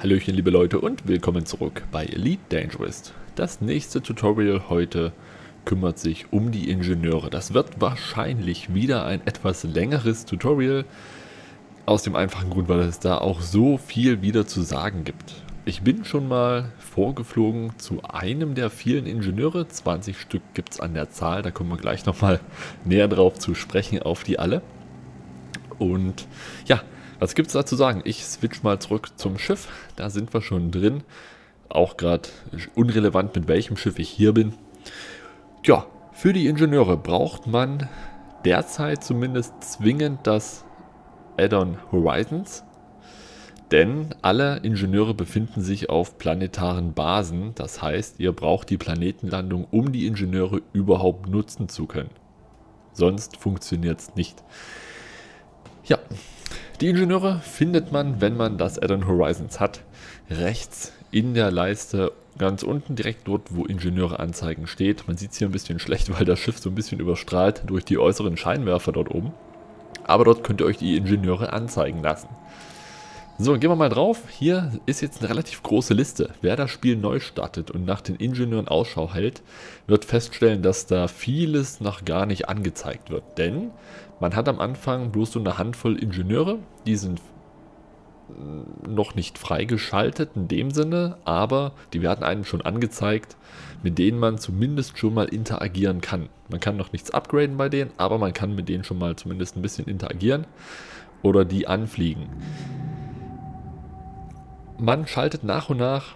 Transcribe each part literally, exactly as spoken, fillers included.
Hallöchen liebe Leute und willkommen zurück bei Elite Dangerous. Das nächste Tutorial heute kümmert sich um die Ingenieure. Das wird wahrscheinlich wieder ein etwas längeres Tutorial, aus dem einfachen Grund, weil es da auch so viel wieder zu sagen gibt. Ich bin schon mal vorgeflogen zu einem der vielen Ingenieure, zwanzig Stück gibt es an der Zahl, da kommen wir gleich nochmal näher drauf zu sprechen, auf die alle. Und ja, was gibt es da zu sagen? Ich switch mal zurück zum Schiff, da sind wir schon drin. Auch gerade unrelevant, mit welchem Schiff ich hier bin. Tja, für die Ingenieure braucht man derzeit zumindest zwingend das Add-on Horizons. Denn alle Ingenieure befinden sich auf planetaren Basen. Das heißt, ihr braucht die Planetenlandung, um die Ingenieure überhaupt nutzen zu können. Sonst funktioniert es nicht. Ja. Die Ingenieure findet man, wenn man das Add-on Horizons hat, rechts in der Leiste ganz unten, direkt dort, wo Ingenieure anzeigen steht. Man sieht es hier ein bisschen schlecht, weil das Schiff so ein bisschen überstrahlt durch die äußeren Scheinwerfer dort oben. Aber dort könnt ihr euch die Ingenieure anzeigen lassen. So, gehen wir mal drauf. Hier ist jetzt eine relativ große Liste. Wer das Spiel neu startet und nach den Ingenieuren Ausschau hält, wird feststellen, dass da vieles noch gar nicht angezeigt wird. Denn man hat am Anfang bloß so eine Handvoll Ingenieure, die sind noch nicht freigeschaltet in dem Sinne, aber die werden einem schon angezeigt, mit denen man zumindest schon mal interagieren kann. Man kann noch nichts upgraden bei denen, aber man kann mit denen schon mal zumindest ein bisschen interagieren oder die anfliegen. Man schaltet nach und nach,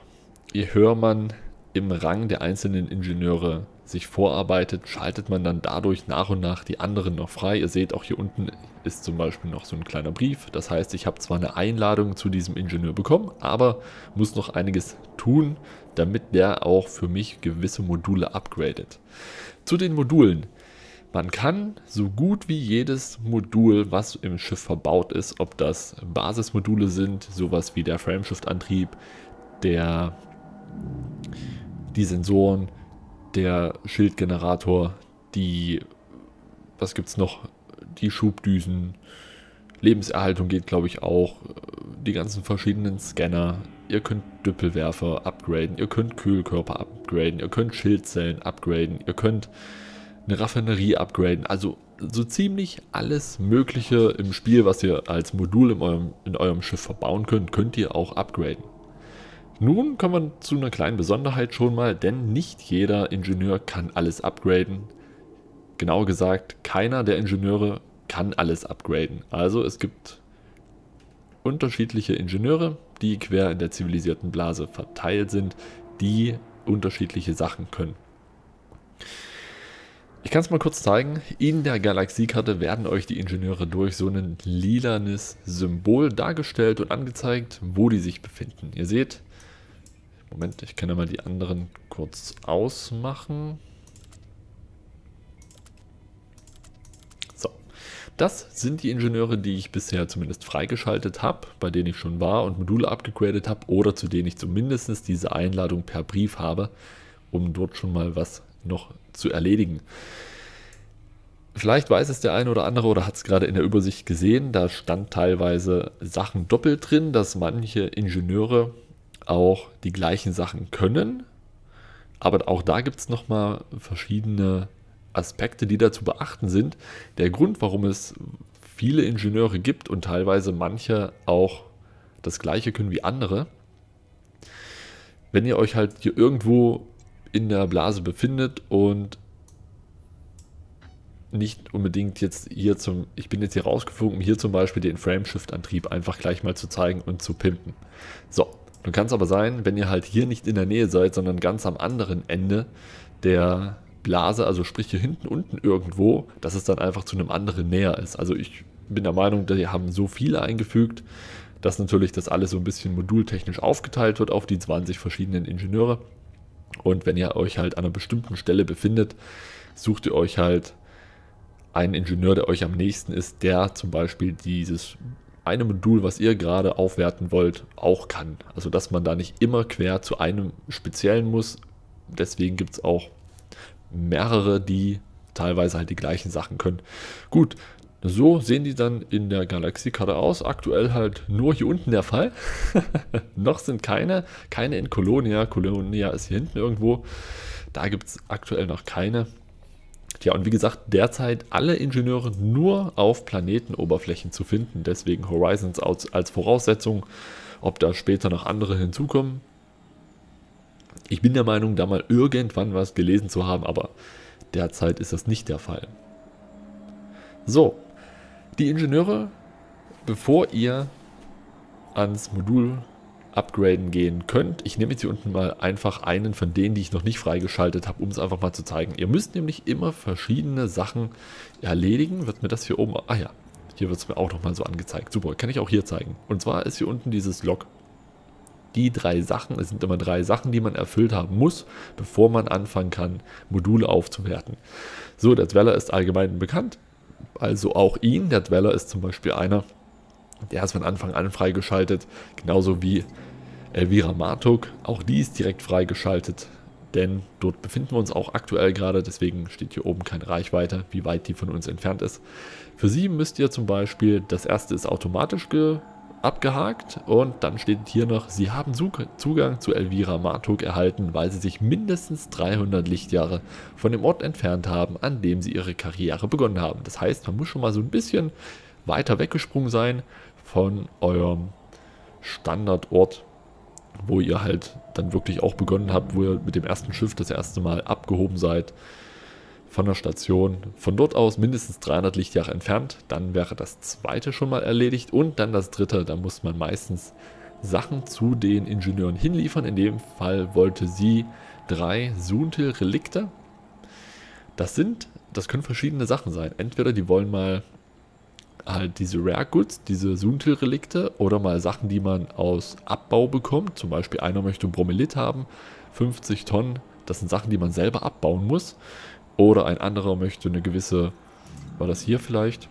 je höher man im Rang der einzelnen Ingenieure sich vorarbeitet, schaltet man dann dadurch nach und nach die anderen noch frei. Ihr seht auch hier unten ist zum Beispiel noch so ein kleiner Brief. Das heißt, ich habe zwar eine Einladung zu diesem Ingenieur bekommen, aber muss noch einiges tun, damit der auch für mich gewisse Module upgradet. Zu den Modulen. Man kann so gut wie jedes Modul, was im Schiff verbaut ist, ob das Basismodule sind, sowas wie der Frameshift-Antrieb, der die Sensoren, der Schildgenerator, die, was gibt's noch, die Schubdüsen, Lebenserhaltung geht glaube ich auch, die ganzen verschiedenen Scanner, ihr könnt Düppelwerfer upgraden, ihr könnt Kühlkörper upgraden, ihr könnt Schildzellen upgraden, ihr könnt eine Raffinerie upgraden, also so ziemlich alles Mögliche im Spiel, was ihr als Modul in eurem, in eurem Schiff verbauen könnt, könnt ihr auch upgraden. Nun kommen wir zu einer kleinen Besonderheit schon mal, denn nicht jeder Ingenieur kann alles upgraden. Genauer gesagt, keiner der Ingenieure kann alles upgraden. Also es gibt unterschiedliche Ingenieure, die quer in der zivilisierten Blase verteilt sind, die unterschiedliche Sachen können. Ich kann es mal kurz zeigen. In der Galaxiekarte werden euch die Ingenieure durch so ein lilanes Symbol dargestellt und angezeigt, wo die sich befinden. Ihr seht... Moment, ich kann ja mal die anderen kurz ausmachen. So, das sind die Ingenieure, die ich bisher zumindest freigeschaltet habe, bei denen ich schon war und Module abgegradet habe oder zu denen ich zumindest diese Einladung per Brief habe, um dort schon mal was noch zu erledigen. Vielleicht weiß es der eine oder andere oder hat es gerade in der Übersicht gesehen, da stand teilweise Sachen doppelt drin, dass manche Ingenieure auch die gleichen Sachen können, aber auch da gibt es nochmal verschiedene Aspekte, die da zu beachten sind. Der Grund, warum es viele Ingenieure gibt und teilweise manche auch das gleiche können wie andere, wenn ihr euch halt hier irgendwo in der Blase befindet und nicht unbedingt jetzt hier zum, ich bin jetzt hier rausgeflogen, um hier zum Beispiel den Frameshift-Antrieb einfach gleich mal zu zeigen und zu pimpen. So. Nun kann es aber sein, wenn ihr halt hier nicht in der Nähe seid, sondern ganz am anderen Ende der Blase, also sprich hier hinten unten irgendwo, dass es dann einfach zu einem anderen näher ist. Also ich bin der Meinung, die haben so viele eingefügt, dass natürlich das alles so ein bisschen modultechnisch aufgeteilt wird auf die zwanzig verschiedenen Ingenieure. Und wenn ihr euch halt an einer bestimmten Stelle befindet, sucht ihr euch halt einen Ingenieur, der euch am nächsten ist, der zum Beispiel dieses... einem Modul, was ihr gerade aufwerten wollt, auch kann. Also dass man da nicht immer quer zu einem speziellen muss. Deswegen gibt es auch mehrere, die teilweise halt die gleichen Sachen können. Gut, So sehen die dann in der Galaxiekarte aus. Aktuell halt nur hier unten der Fall. Noch sind keine, keine in Kolonia. Kolonia ist hier hinten irgendwo. Da gibt es aktuell noch keine. Tja, und wie gesagt, derzeit alle Ingenieure nur auf Planetenoberflächen zu finden. Deswegen Horizons als Voraussetzung. Ob da später noch andere hinzukommen. Ich bin der Meinung, da mal irgendwann was gelesen zu haben, aber derzeit ist das nicht der Fall. So, die Ingenieure, bevor ihr ans Modul upgraden gehen könnt, ich nehme jetzt hier unten mal einfach einen von denen, die ich noch nicht freigeschaltet habe, um es einfach mal zu zeigen. Ihr müsst nämlich immer verschiedene Sachen erledigen. Wird mir das hier oben, ah ja, hier wird es mir auch nochmal so angezeigt. Super, kann ich auch hier zeigen. Und zwar ist hier unten dieses Log. Die drei Sachen, es sind immer drei Sachen, die man erfüllt haben muss, bevor man anfangen kann, Module aufzuwerten. So, der Dweller ist allgemein bekannt, also auch ihn. Der Dweller ist zum Beispiel einer, der ist von Anfang an freigeschaltet, genauso wie Elvira Martuuk. Auch die ist direkt freigeschaltet, denn dort befinden wir uns auch aktuell gerade, deswegen steht hier oben keine Reichweite, wie weit die von uns entfernt ist. Für sie müsst ihr zum Beispiel, das erste ist automatisch ge abgehakt und dann steht hier noch, sie haben Zugang zu Elvira Martuuk erhalten, weil sie sich mindestens dreihundert Lichtjahre von dem Ort entfernt haben, an dem sie ihre Karriere begonnen haben. Das heißt, man muss schon mal so ein bisschen weiter weggesprungen sein von eurem Standardort, wo ihr halt dann wirklich auch begonnen habt, wo ihr mit dem ersten Schiff das erste Mal abgehoben seid von der Station. Von dort aus mindestens dreihundert Lichtjahre entfernt, dann wäre das zweite schon mal erledigt und dann das dritte, da muss man meistens Sachen zu den Ingenieuren hinliefern. In dem Fall wollte sie drei Suntil-Relikte. Das sind, das können verschiedene Sachen sein. Entweder die wollen mal halt diese Rare Goods, diese Suntil-Relikte oder mal Sachen, die man aus Abbau bekommt. Zum Beispiel einer möchte Bromelit haben, fünfzig Tonnen. Das sind Sachen, die man selber abbauen muss. Oder ein anderer möchte eine gewisse, war das hier vielleicht?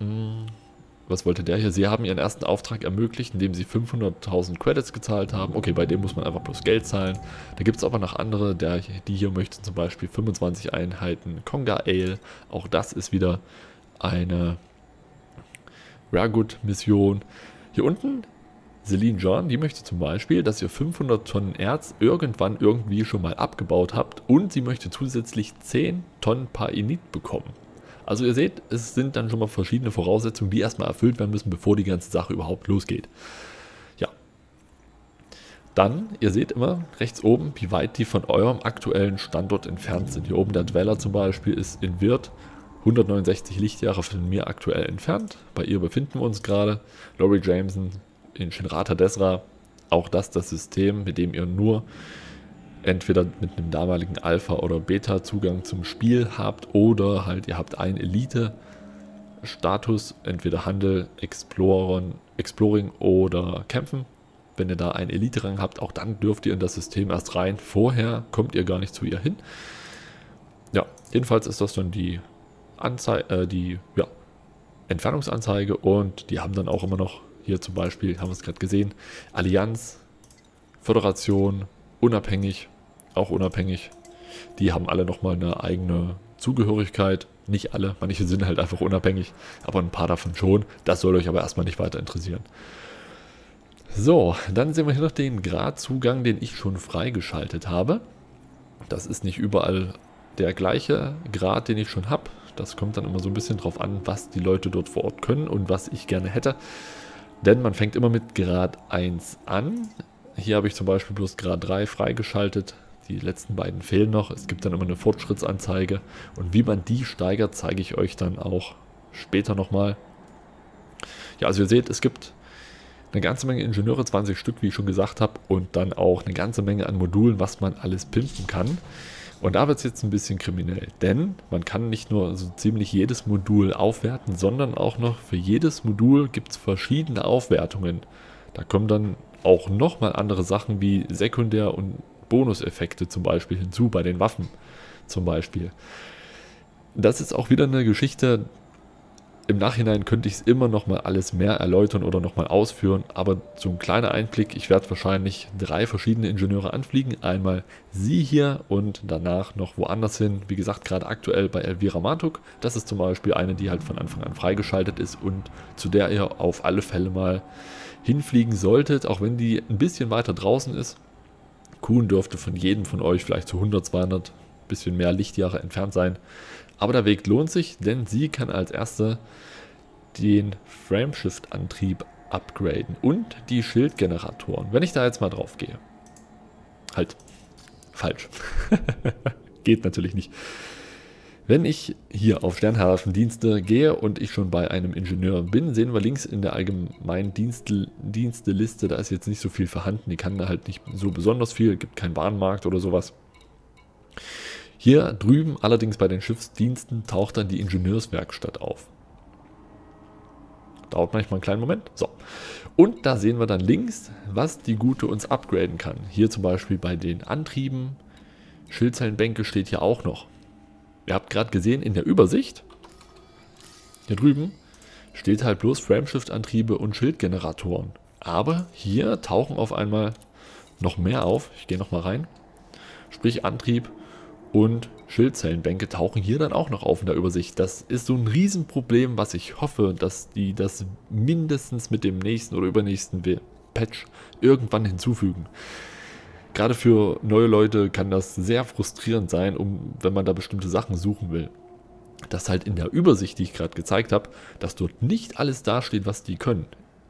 Hm, was wollte der hier? Sie haben ihren ersten Auftrag ermöglicht, indem sie fünfhunderttausend Credits gezahlt haben. Okay, bei dem muss man einfach bloß Geld zahlen. Da gibt es aber noch andere, der, die hier möchten zum Beispiel fünfundzwanzig Einheiten Conga Ale. Auch das ist wieder eine Rare Good Mission. Hier unten Celine John, die möchte zum Beispiel, dass ihr fünfhundert Tonnen Erz irgendwann irgendwie schon mal abgebaut habt und sie möchte zusätzlich zehn Tonnen Painit bekommen. Also ihr seht, es sind dann schon mal verschiedene Voraussetzungen, die erstmal erfüllt werden müssen, bevor die ganze Sache überhaupt losgeht. Ja. Dann, ihr seht immer rechts oben, wie weit die von eurem aktuellen Standort entfernt sind. Hier oben der Dweller zum Beispiel ist in Wirth hundertneunundsechzig Lichtjahre von mir aktuell entfernt. Bei ihr befinden wir uns gerade. Lori Jameson in Shinrata Desra, auch das das System, mit dem ihr nur entweder mit einem damaligen Alpha- oder Beta-Zugang zum Spiel habt oder halt ihr habt einen Elite-Status, entweder Handel, Exploren, Exploring oder Kämpfen. Wenn ihr da einen Elite-Rang habt, auch dann dürft ihr in das System erst rein, vorher kommt ihr gar nicht zu ihr hin. Ja, jedenfalls ist das dann die Anzeige, äh, die ja, Entfernungsanzeige und die haben dann auch immer noch hier zum Beispiel, haben wir es gerade gesehen, Allianz, Föderation, unabhängig, auch unabhängig. Die haben alle nochmal eine eigene Zugehörigkeit. Nicht alle, manche sind halt einfach unabhängig, aber ein paar davon schon. Das soll euch aber erstmal nicht weiter interessieren. So, dann sehen wir hier noch den Gradzugang, den ich schon freigeschaltet habe. Das ist nicht überall der gleiche Grad, den ich schon habe. Das kommt dann immer so ein bisschen drauf an, was die Leute dort vor Ort können und was ich gerne hätte. Denn man fängt immer mit Grad eins an. Hier habe ich zum Beispiel bloß Grad drei freigeschaltet. Die letzten beiden fehlen noch. Es gibt dann immer eine Fortschrittsanzeige. Und wie man die steigert, zeige ich euch dann auch später nochmal. Ja, also ihr seht, es gibt eine ganze Menge Ingenieure, zwanzig Stück, wie ich schon gesagt habe. Und dann auch eine ganze Menge an Modulen, was man alles pimpen kann. Und da wird es jetzt ein bisschen kriminell, denn man kann nicht nur so ziemlich jedes Modul aufwerten, sondern auch noch für jedes Modul gibt es verschiedene Aufwertungen. Da kommen dann auch nochmal andere Sachen wie Sekundär- und Bonuseffekte zum Beispiel hinzu, bei den Waffen zum Beispiel. Das ist auch wieder eine Geschichte, Im Nachhinein könnte ich es immer nochmal alles mehr erläutern oder nochmal ausführen, aber so ein kleiner Einblick, ich werde wahrscheinlich drei verschiedene Ingenieure anfliegen, einmal sie hier und danach noch woanders hin, wie gesagt gerade aktuell bei Elvira Martuuk, das ist zum Beispiel eine, die halt von Anfang an freigeschaltet ist und zu der ihr auf alle Fälle mal hinfliegen solltet, auch wenn die ein bisschen weiter draußen ist. Kuhn dürfte von jedem von euch vielleicht zu hundert, zweihundert, bisschen mehr Lichtjahre entfernt sein. Aber der Weg lohnt sich, denn sie kann als erste den Frameshift-Antrieb upgraden und die Schildgeneratoren. Wenn ich da jetzt mal drauf gehe. Halt. Falsch. Geht natürlich nicht. Wenn ich hier auf Sternhafendienste gehe und ich schon bei einem Ingenieur bin, sehen wir links in der allgemeinen Diensteliste, da ist jetzt nicht so viel vorhanden. Die kann da halt nicht so besonders viel, gibt keinen Bahnmarkt oder sowas. Hier drüben allerdings bei den Schiffsdiensten taucht dann die Ingenieurswerkstatt auf. Dauert manchmal einen kleinen Moment. So. Und da sehen wir dann links, was die Gute uns upgraden kann. Hier zum Beispiel bei den Antrieben. Schildzellenbänke steht hier auch noch. Ihr habt gerade gesehen in der Übersicht, hier drüben steht halt bloß Frameshift-Antriebe und Schildgeneratoren. Aber hier tauchen auf einmal noch mehr auf. Ich gehe nochmal rein. Sprich Antrieb und Schildzellenbänke tauchen hier dann auch noch auf in der Übersicht. Das ist so ein Riesenproblem, was ich hoffe, dass die das mindestens mit dem nächsten oder übernächsten Patch irgendwann hinzufügen. Gerade für neue Leute kann das sehr frustrierend sein, um, wenn man da bestimmte Sachen suchen will. Dass halt in der Übersicht, die ich gerade gezeigt habe, dass dort nicht alles dasteht, was die können.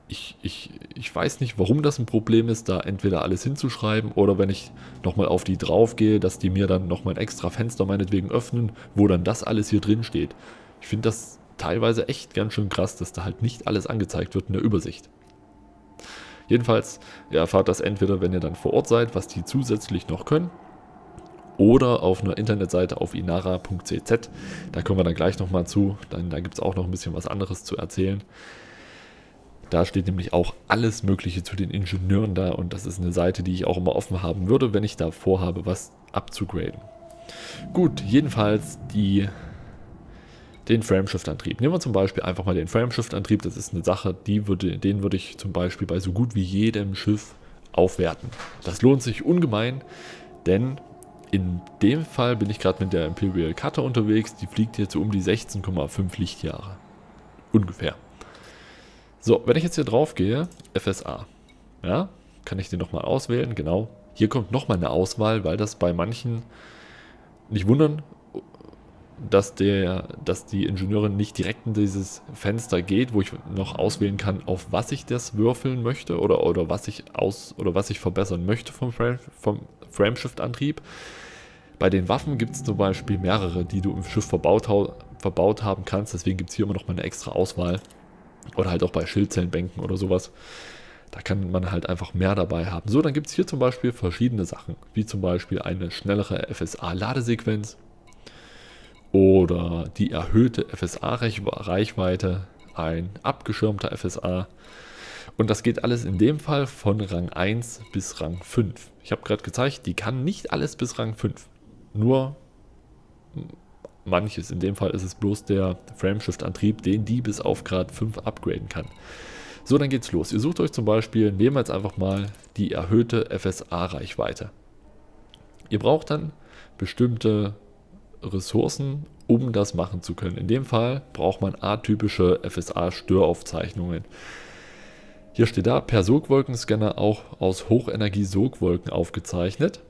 Ich, ich, ich weiß nicht, warum das ein Problem ist, da entweder alles hinzuschreiben oder wenn ich nochmal auf die drauf gehe, dass die mir dann nochmal ein extra Fenster meinetwegen öffnen, wo dann das alles hier drin steht. Ich finde das teilweise echt ganz schön krass, dass da halt nicht alles angezeigt wird in der Übersicht. Jedenfalls, ihr erfahrt das entweder, wenn ihr dann vor Ort seid, was die zusätzlich noch können, oder auf einer Internetseite auf inara punkt c z. Da kommen wir dann gleich nochmal zu, denn da gibt es auch noch ein bisschen was anderes zu erzählen. Da steht nämlich auch alles Mögliche zu den Ingenieuren da und das ist eine Seite, die ich auch immer offen haben würde, wenn ich da vorhabe, was abzugraden. Gut, jedenfalls die... Den Frameshift-Antrieb. Nehmen wir zum Beispiel einfach mal den Frameshift-Antrieb. Das ist eine Sache, die würde, den würde ich zum Beispiel bei so gut wie jedem Schiff aufwerten. Das lohnt sich ungemein, denn in dem Fall bin ich gerade mit der Imperial Cutter unterwegs. Die fliegt jetzt so um die sechzehn Komma fünf Lichtjahre. Ungefähr. So, wenn ich jetzt hier drauf gehe, F S A. Ja, kann ich den nochmal auswählen. Genau. Hier kommt nochmal eine Auswahl, weil das bei manchen, nicht wundern, Dass, der, dass die Ingenieurin nicht direkt in dieses Fenster geht, wo ich noch auswählen kann, auf was ich das würfeln möchte oder, oder, was, ich aus, oder was ich verbessern möchte vom, Frame, vom Frameshift-Antrieb. Bei den Waffen gibt es zum Beispiel mehrere, die du im Schiff verbaut, verbaut haben kannst, deswegen gibt es hier immer noch mal eine extra Auswahl. Oder halt auch bei Schildzellenbänken oder sowas. Da kann man halt einfach mehr dabei haben. So, dann gibt es hier zum Beispiel verschiedene Sachen, wie zum Beispiel eine schnellere F S A-Ladesequenz. Oder die erhöhte F S A-Reichweite, ein abgeschirmter F S A. Und das geht alles in dem Fall von Rang eins bis Rang fünf. Ich habe gerade gezeigt, die kann nicht alles bis Rang fünf. Nur manches. In dem Fall ist es bloß der Frameshift-Antrieb, den die bis auf Grad fünf upgraden kann. So, dann geht's los. Ihr sucht euch zum Beispiel, nehmen wir jetzt einfach mal die erhöhte F S A-Reichweite. Ihr braucht dann bestimmte Ressourcen, um das machen zu können. In dem Fall braucht man atypische F S A-Störaufzeichnungen. Hier steht da, per Sogwolkenscanner auch aus Hochenergie-Sogwolken aufgezeichnet.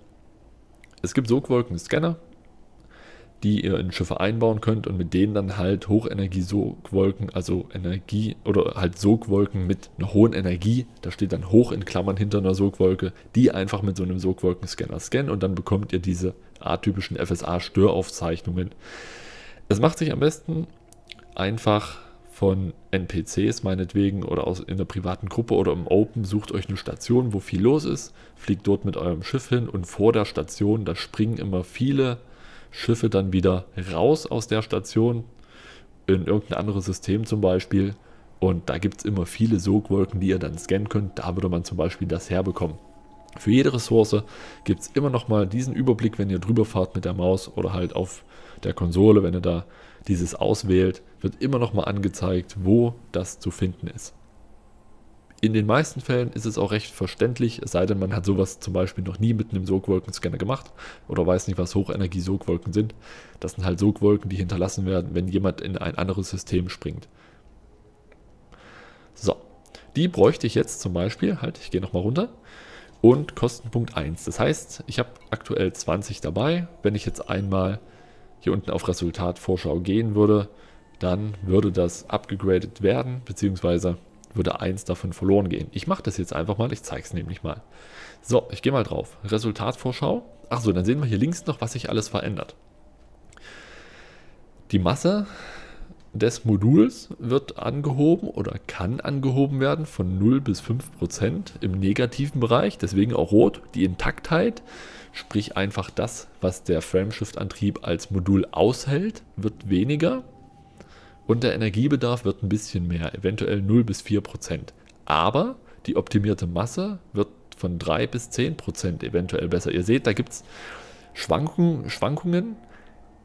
Es gibt Sogwolkenscanner, die ihr in Schiffe einbauen könnt und mit denen dann halt Hochenergie-Sogwolken, also Energie oder halt Sogwolken mit einer hohen Energie, da steht dann hoch in Klammern hinter einer Sogwolke, die einfach mit so einem Sogwolkenscanner scannen und dann bekommt ihr diese atypischen F S A-Störaufzeichnungen. Es macht sich am besten einfach von N P Cs meinetwegen oder aus in der privaten Gruppe oder im Open, sucht euch eine Station, wo viel los ist, fliegt dort mit eurem Schiff hin und vor der Station, da springen immer viele Schiffe dann wieder raus aus der Station in irgendein anderes System zum Beispiel und da gibt es immer viele Sogwolken, die ihr dann scannen könnt, da würde man zum Beispiel das herbekommen. Für jede Ressource gibt es immer nochmal diesen Überblick, wenn ihr drüber fahrt mit der Maus oder halt auf der Konsole, wenn ihr da dieses auswählt, wird immer nochmal angezeigt, wo das zu finden ist. In den meisten Fällen ist es auch recht verständlich, es sei denn, man hat sowas zum Beispiel noch nie mit einem Sogwolkenscanner gemacht oder weiß nicht, was Hochenergie-Sogwolken sind. Das sind halt Sogwolken, die hinterlassen werden, wenn jemand in ein anderes System springt. So, die bräuchte ich jetzt zum Beispiel, halt, ich gehe nochmal runter, und Kostenpunkt eins. Das heißt, ich habe aktuell zwanzig dabei. Wenn ich jetzt einmal hier unten auf Resultatvorschau gehen würde, dann würde das abgegradet werden, beziehungsweise würde eins davon verloren gehen. Ich mache das jetzt einfach mal, ich zeige es nämlich mal. So, ich gehe mal drauf. Resultatvorschau. Achso, dann sehen wir hier links noch, was sich alles verändert. Die Masse des Moduls wird angehoben oder kann angehoben werden von null bis fünf Prozent im negativen Bereich, deswegen auch rot. Die Intaktheit, sprich einfach das, was der Frameshift-Antrieb als Modul aushält, wird weniger. Und der Energiebedarf wird ein bisschen mehr, eventuell null bis vier Prozent. Aber die optimierte Masse wird von drei bis zehn Prozent eventuell besser. Ihr seht, da gibt es Schwankungen, Schwankungen.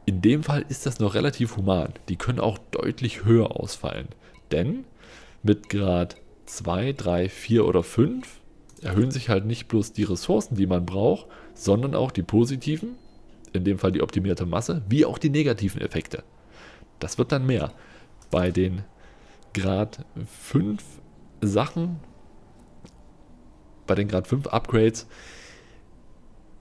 In dem Fall ist das noch relativ human. Die können auch deutlich höher ausfallen. Denn mit Grad zwei, drei, vier oder fünf erhöhen sich halt nicht bloß die Ressourcen, die man braucht, sondern auch die positiven, in dem Fall die optimierte Masse, wie auch die negativen Effekte. Das wird dann mehr. Bei den Grad fünf Sachen, bei den Grad fünf Upgrades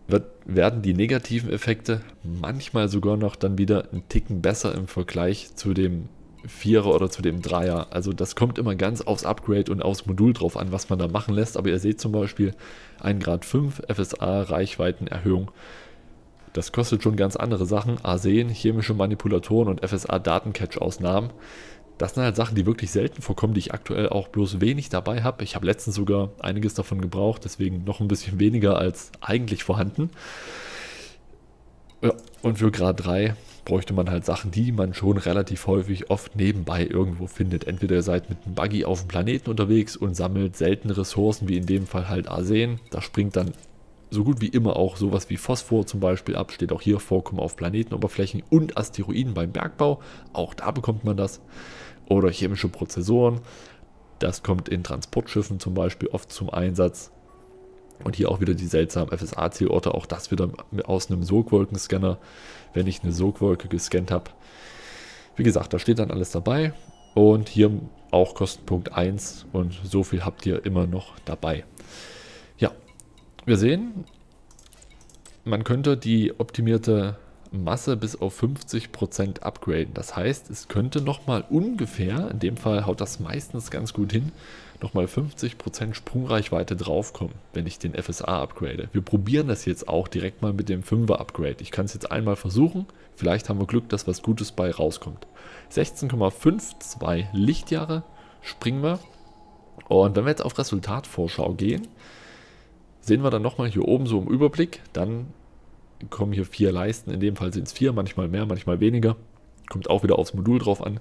wird, werden die negativen Effekte manchmal sogar noch dann wieder einen Ticken besser im Vergleich zu dem Vierer oder zu dem Dreier. Also das kommt immer ganz aufs Upgrade und aufs Modul drauf an, was man da machen lässt. Aber ihr seht zum Beispiel ein Grad fünf F S A Reichweitenerhöhung. Das kostet schon ganz andere Sachen, Arsen, chemische Manipulatoren und F S A-Datencatch-Ausnahmen. Das sind halt Sachen, die wirklich selten vorkommen, die ich aktuell auch bloß wenig dabei habe. Ich habe letztens sogar einiges davon gebraucht, deswegen noch ein bisschen weniger als eigentlich vorhanden. Ja, und für Grad drei bräuchte man halt Sachen, die man schon relativ häufig oft nebenbei irgendwo findet. Entweder ihr seid mit einem Buggy auf dem Planeten unterwegs und sammelt seltene Ressourcen, wie in dem Fall halt Arsen. Da springt dann so gut wie immer auch sowas wie Phosphor zum Beispiel ab, steht auch hier Vorkommen auf Planetenoberflächen und Asteroiden beim Bergbau, auch da bekommt man das. Oder chemische Prozessoren, das kommt in Transportschiffen zum Beispiel oft zum Einsatz. Und hier auch wieder die seltsamen F S A-Zielorte, auch das wieder aus einem Sogwolkenscanner, wenn ich eine Sogwolke gescannt habe. Wie gesagt, da steht dann alles dabei und hier auch Kostenpunkt eins und so viel habt ihr immer noch dabei. Wir sehen, man könnte die optimierte Masse bis auf fünfzig Prozent upgraden. Das heißt, es könnte nochmal ungefähr, in dem Fall haut das meistens ganz gut hin, nochmal fünfzig Prozent Sprungreichweite draufkommen, wenn ich den F S A upgrade. Wir probieren das jetzt auch direkt mal mit dem Fünfer Upgrade. Ich kann es jetzt einmal versuchen, vielleicht haben wir Glück, dass was Gutes bei rauskommt. sechzehn Komma zweiundfünfzig Lichtjahre springen wir. Und wenn wir jetzt auf Resultatvorschau gehen, sehen wir dann nochmal hier oben so im Überblick, dann kommen hier vier Leisten, in dem Fall sind es vier, manchmal mehr, manchmal weniger, kommt auch wieder aufs Modul drauf an.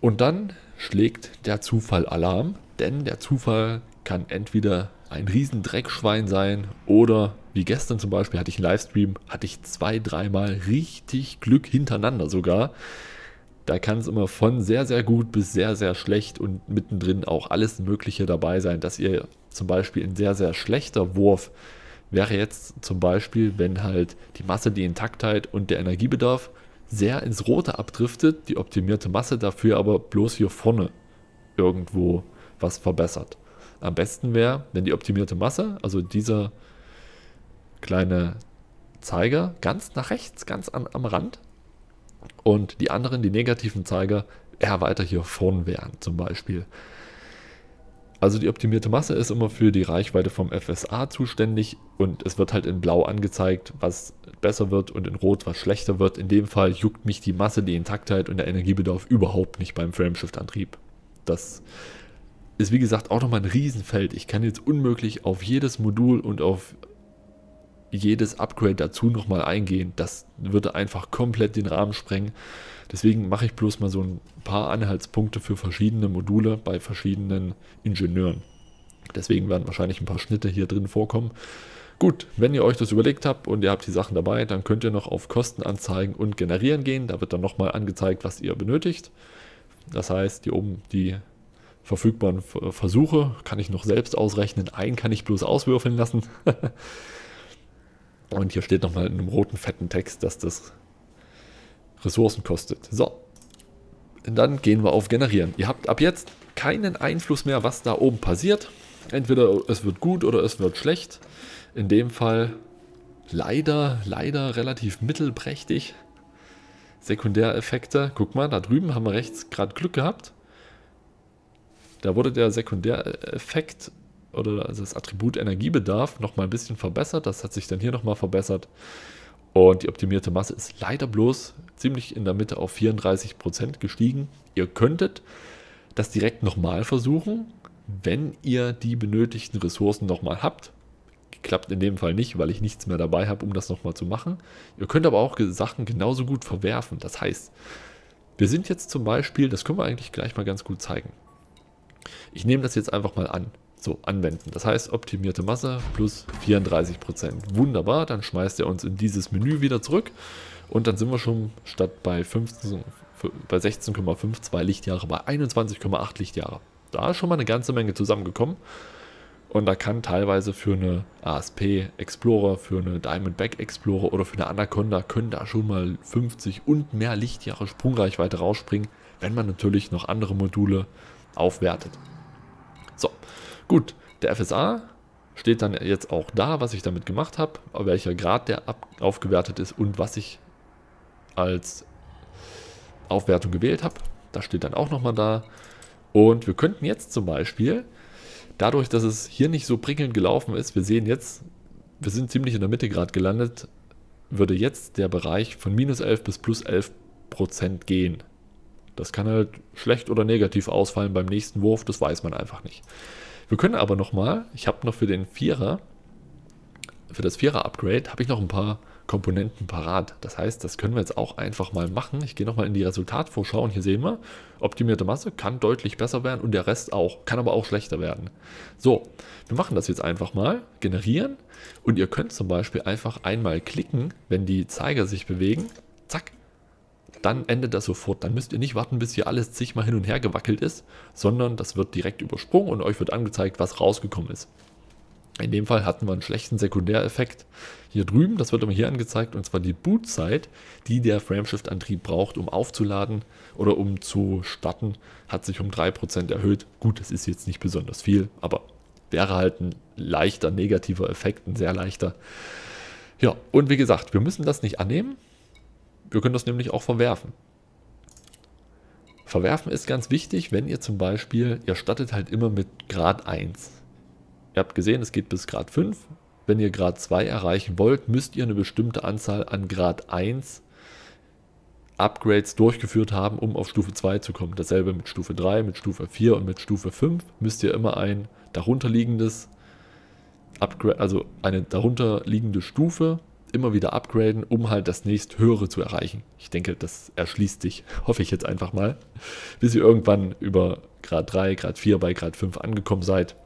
Und dann schlägt der Zufall Alarm, denn der Zufall kann entweder ein riesen Dreckschwein sein oder wie gestern zum Beispiel hatte ich einen Livestream, hatte ich zwei, dreimal richtig Glück hintereinander sogar. Da kann es immer von sehr, sehr gut bis sehr, sehr schlecht und mittendrin auch alles Mögliche dabei sein, dass ihr zum Beispiel ein sehr, sehr schlechter Wurf wäre jetzt zum Beispiel, wenn halt die Masse, die Intaktheit und der Energiebedarf sehr ins Rote abdriftet, die optimierte Masse dafür aber bloß hier vorne irgendwo was verbessert. Am besten wäre, wenn die optimierte Masse, also dieser kleine Zeiger, ganz nach rechts, ganz an, am Rand, und die anderen, die negativen Zeiger, eher weiter hier vorn wären zum Beispiel. Also die optimierte Masse ist immer für die Reichweite vom F S A zuständig und es wird halt in blau angezeigt, was besser wird und in rot, was schlechter wird. In dem Fall juckt mich die Masse, die Intaktheit und der Energiebedarf überhaupt nicht beim Frameshift-Antrieb. Das ist wie gesagt auch nochmal ein Riesenfeld. Ich kann jetzt unmöglich auf jedes Modul und auf jedes Upgrade dazu nochmal eingehen, das würde einfach komplett den Rahmen sprengen. Deswegen mache ich bloß mal so ein paar Anhaltspunkte für verschiedene Module bei verschiedenen Ingenieuren. Deswegen werden wahrscheinlich ein paar Schnitte hier drin vorkommen Gut, wenn ihr euch das überlegt habt und ihr habt die Sachen dabei, dann könnt ihr noch auf Kosten anzeigen und generieren gehen. Da wird dann nochmal angezeigt, was ihr benötigt. Das heißt, hier oben die verfügbaren Versuche kann ich noch selbst ausrechnen. Einen kann ich bloß auswürfeln lassen. Und hier steht nochmal in einem roten, fetten Text, dass das Ressourcen kostet. So, und dann gehen wir auf Generieren. Ihr habt ab jetzt keinen Einfluss mehr, was da oben passiert. Entweder es wird gut oder es wird schlecht. In dem Fall leider, leider relativ mittelprächtig. Sekundäreffekte. Guck mal, da drüben haben wir rechts gerade Glück gehabt. Da wurde der Sekundäreffekt oder das Attribut Energiebedarf nochmal ein bisschen verbessert. Das hat sich dann hier nochmal verbessert. Und die optimierte Masse ist leider bloß ziemlich in der Mitte auf vierunddreißig Prozent gestiegen. Ihr könntet das direkt nochmal versuchen, wenn ihr die benötigten Ressourcen nochmal habt. Klappt in dem Fall nicht, weil ich nichts mehr dabei habe, um das nochmal zu machen. Ihr könnt aber auch Sachen genauso gut verwerfen. Das heißt, wir sind jetzt zum Beispiel, das können wir eigentlich gleich mal ganz gut zeigen. Ich nehme das jetzt einfach mal an. So, anwenden. Das heißt, optimierte Masse plus vierunddreißig Prozent. Wunderbar, dann schmeißt er uns in dieses Menü wieder zurück. Und dann sind wir schon statt bei, bei sechzehn Komma fünf zwei Lichtjahre bei einundzwanzig Komma acht Lichtjahre. Da ist schon mal eine ganze Menge zusammengekommen. Und da kann teilweise für eine A S P Explorer, für eine Diamondback Explorer oder für eine Anaconda können da schon mal fünfzig und mehr Lichtjahre Sprungreichweite rausspringen, wenn man natürlich noch andere Module aufwertet. So, gut, der F S A steht dann jetzt auch da, was ich damit gemacht habe, welcher Grad der aufgewertet ist und was ich als Aufwertung gewählt habe. Das steht dann auch nochmal da. Und wir könnten jetzt zum Beispiel... Dadurch, dass es hier nicht so prickelnd gelaufen ist, wir sehen jetzt, wir sind ziemlich in der Mitte gerade gelandet, würde jetzt der Bereich von minus elf bis plus elf Prozent gehen. Das kann halt schlecht oder negativ ausfallen beim nächsten Wurf, das weiß man einfach nicht. Wir können aber nochmal, ich habe noch für den Vierer, für das Vierer-Upgrade, habe ich noch ein paar Komponenten parat. Das heißt, das können wir jetzt auch einfach mal machen. Ich gehe nochmal in die Resultatvorschau und hier sehen wir, optimierte Masse kann deutlich besser werden und der Rest auch, kann aber auch schlechter werden. So, wir machen das jetzt einfach mal, generieren und ihr könnt zum Beispiel einfach einmal klicken, wenn die Zeiger sich bewegen, zack, dann endet das sofort. Dann müsst ihr nicht warten, bis hier alles zigmal hin und her gewackelt ist, sondern das wird direkt übersprungen und euch wird angezeigt, was rausgekommen ist. In dem Fall hatten wir einen schlechten Sekundäreffekt hier drüben, das wird immer hier angezeigt, und zwar die Bootzeit, die der Frameshift-Antrieb braucht, um aufzuladen oder um zu starten, hat sich um drei Prozent erhöht. Gut, das ist jetzt nicht besonders viel, aber wäre halt ein leichter negativer Effekt, ein sehr leichter. Ja, und wie gesagt, wir müssen das nicht annehmen, wir können das nämlich auch verwerfen. Verwerfen ist ganz wichtig, wenn ihr zum Beispiel, ihr startet halt immer mit Grad eins. Ihr habt gesehen, es geht bis Grad fünf. Wenn ihr Grad zwei erreichen wollt, müsst ihr eine bestimmte Anzahl an Grad eins Upgrades durchgeführt haben, um auf Stufe zwei zu kommen. Dasselbe mit Stufe drei, mit Stufe vier und mit Stufe fünf müsst ihr immer ein darunterliegendes Upgrade, also eine darunterliegende Stufe immer wieder upgraden, um halt das nächsthöhere zu erreichen. Ich denke, das erschließt sich, hoffe ich jetzt einfach mal, bis ihr irgendwann über Grad drei, Grad vier bei Grad fünf angekommen seid.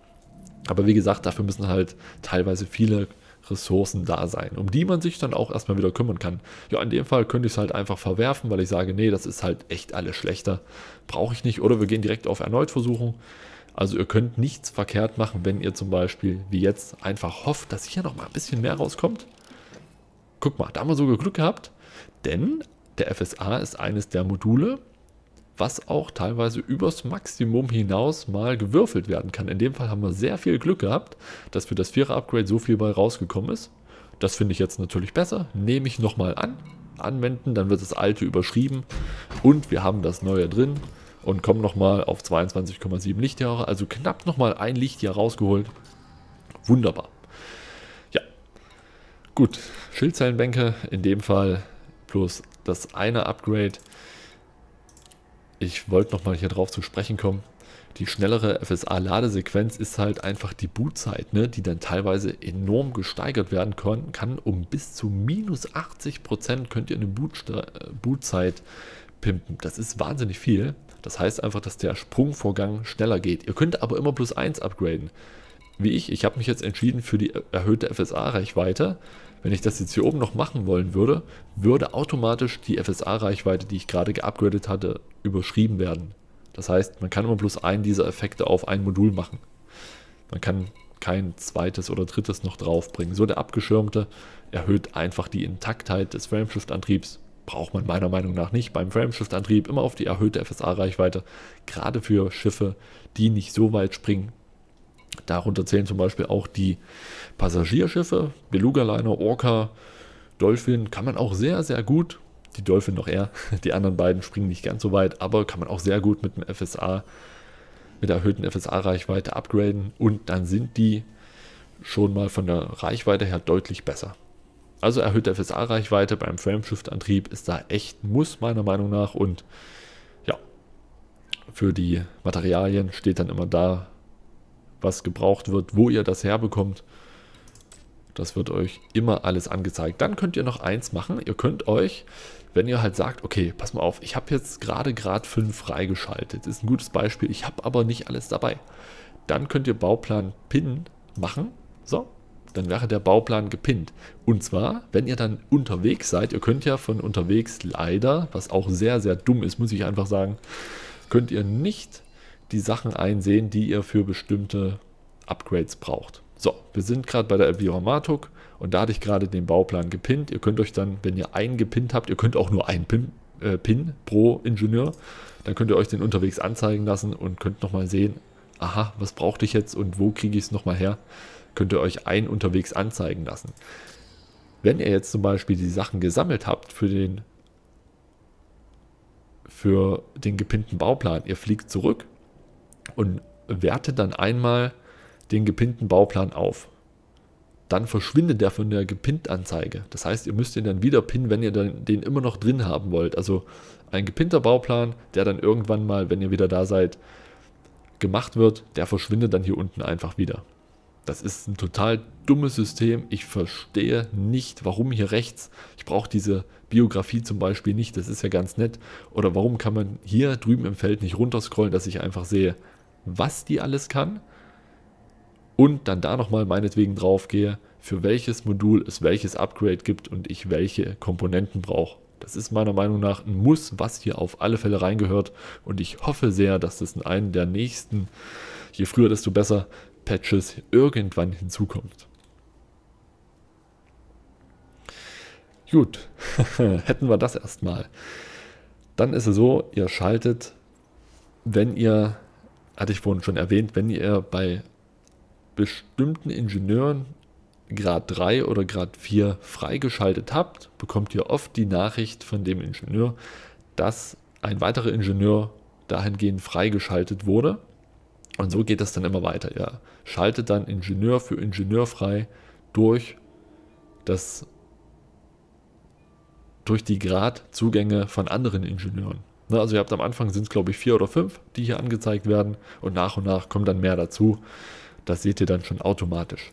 Aber wie gesagt, dafür müssen halt teilweise viele Ressourcen da sein, um die man sich dann auch erstmal wieder kümmern kann. Ja, in dem Fall könnte ich es halt einfach verwerfen, weil ich sage, nee, das ist halt echt alles schlechter, brauche ich nicht. Oder wir gehen direkt auf erneut Versuchung. Also ihr könnt nichts verkehrt machen, wenn ihr zum Beispiel, wie jetzt, einfach hofft, dass hier nochmal ein bisschen mehr rauskommt. Guck mal, da haben wir sogar Glück gehabt, denn der F S A ist eines der Module, was auch teilweise übers Maximum hinaus mal gewürfelt werden kann. In dem Fall haben wir sehr viel Glück gehabt, dass für das Vierer-Upgrade so viel bei rausgekommen ist. Das finde ich jetzt natürlich besser. Nehme ich nochmal an, anwenden, dann wird das alte überschrieben und wir haben das neue drin und kommen nochmal auf zweiundzwanzig Komma sieben Lichtjahre, also knapp nochmal ein Lichtjahr rausgeholt. Wunderbar. Ja, gut. Schildzellenbänke, in dem Fall plus das eine Upgrade. Ich wollte nochmal hier drauf zu sprechen kommen. Die schnellere F S A-Ladesequenz ist halt einfach die Bootzeit, ne, die dann teilweise enorm gesteigert werden kann. Um bis zu minus achtzig Prozent könnt ihr eine Bootzeit pimpen. Das ist wahnsinnig viel. Das heißt einfach, dass der Sprungvorgang schneller geht. Ihr könnt aber immer plus eins upgraden. wie ich, ich habe mich jetzt entschieden für die erhöhte F S A-Reichweite. Wenn ich das jetzt hier oben noch machen wollen würde, würde automatisch die F S A-Reichweite, die ich gerade geupgradet hatte, überschrieben werden. Das heißt, man kann immer bloß einen dieser Effekte auf ein Modul machen. Man kann kein zweites oder drittes noch draufbringen. So der Abgeschirmte erhöht einfach die Intaktheit des Frameshift-Antriebs. Braucht man meiner Meinung nach nicht. Beim Frameshift-Antrieb immer auf die erhöhte F S A-Reichweite, gerade für Schiffe, die nicht so weit springen. Darunter zählen zum Beispiel auch die Passagierschiffe, Beluga-Liner, Orca, Dolphin, kann man auch sehr, sehr gut, die Dolphin noch eher, die anderen beiden springen nicht ganz so weit, aber kann man auch sehr gut mit dem F S A, mit der erhöhten F S A-Reichweite upgraden und dann sind die schon mal von der Reichweite her deutlich besser. Also erhöhte F S A-Reichweite beim Frameshift-Antrieb ist da echt ein Muss meiner Meinung nach und ja, für die Materialien steht dann immer da, was gebraucht wird, wo ihr das herbekommt. Das wird euch immer alles angezeigt. Dann könnt ihr noch eins machen. Ihr könnt euch, wenn ihr halt sagt, okay, pass mal auf, ich habe jetzt gerade Grad fünf freigeschaltet. Ist ein gutes Beispiel. Ich habe aber nicht alles dabei. Dann könnt ihr Bauplan Pin machen. So, dann wäre der Bauplan gepinnt. Und zwar, wenn ihr dann unterwegs seid, ihr könnt ja von unterwegs leider, was auch sehr, sehr dumm ist, muss ich einfach sagen, könnt ihr nicht die Sachen einsehen, die ihr für bestimmte Upgrades braucht. So, wir sind gerade bei der Elvira Martuuk und da hatte ich gerade den Bauplan gepinnt. Ihr könnt euch dann, wenn ihr einen gepinnt habt, ihr könnt auch nur einen Pin, äh, Pin pro Ingenieur, dann könnt ihr euch den unterwegs anzeigen lassen und könnt nochmal sehen, aha, was brauchte ich jetzt und wo kriege ich es nochmal her, könnt ihr euch einen unterwegs anzeigen lassen. Wenn ihr jetzt zum Beispiel die Sachen gesammelt habt für den, für den gepinnten Bauplan, ihr fliegt zurück und wertet dann einmal den gepinnten Bauplan auf. Dann verschwindet der von der Gepinnt-Anzeige. Das heißt, ihr müsst ihn dann wieder pinnen, wenn ihr dann den immer noch drin haben wollt. Also ein gepinnter Bauplan, der dann irgendwann mal, wenn ihr wieder da seid, gemacht wird, der verschwindet dann hier unten einfach wieder. Das ist ein total dummes System. Ich verstehe nicht, warum hier rechts, ich brauche diese Biografie zum Beispiel nicht, das ist ja ganz nett. Oder warum kann man hier drüben im Feld nicht runterscrollen, dass ich einfach sehe, was die alles kann. Und dann da nochmal meinetwegen drauf gehe, für welches Modul es welches Upgrade gibt und ich welche Komponenten brauche. Das ist meiner Meinung nach ein Muss, was hier auf alle Fälle reingehört. Und ich hoffe sehr, dass das in einem der nächsten, je früher desto besser, Patches irgendwann hinzukommt. Gut, hätten wir das erstmal. Dann ist es so, ihr schaltet, wenn ihr, hatte ich vorhin schon erwähnt, wenn ihr bei bestimmten Ingenieuren Grad drei oder Grad vier freigeschaltet habt, bekommt ihr oft die Nachricht von dem Ingenieur, dass ein weiterer Ingenieur dahingehend freigeschaltet wurde. Und so geht das dann immer weiter. Ihr schaltet dann Ingenieur für Ingenieur frei durch, das, durch die Gradzugänge von anderen Ingenieuren. Also ihr habt am Anfang sind es glaube ich vier oder fünf, die hier angezeigt werden und nach und nach kommen dann mehr dazu. Das seht ihr dann schon automatisch.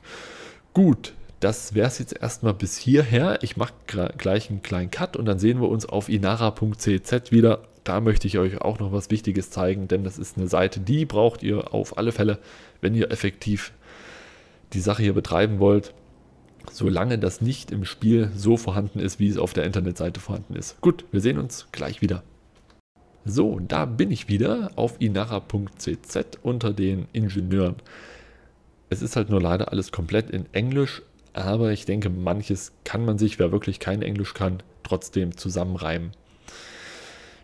Gut, das wäre es jetzt erstmal bis hierher. Ich mache gleich einen kleinen Cut und dann sehen wir uns auf inara punkt c z wieder. Da möchte ich euch auch noch was Wichtiges zeigen, denn das ist eine Seite, die braucht ihr auf alle Fälle, wenn ihr effektiv die Sache hier betreiben wollt, solange das nicht im Spiel so vorhanden ist, wie es auf der Internetseite vorhanden ist. Gut, wir sehen uns gleich wieder. So, da bin ich wieder auf inara punkt c z unter den Ingenieuren. Es ist halt nur leider alles komplett in Englisch, aber ich denke, manches kann man sich, wer wirklich kein Englisch kann, trotzdem zusammenreimen.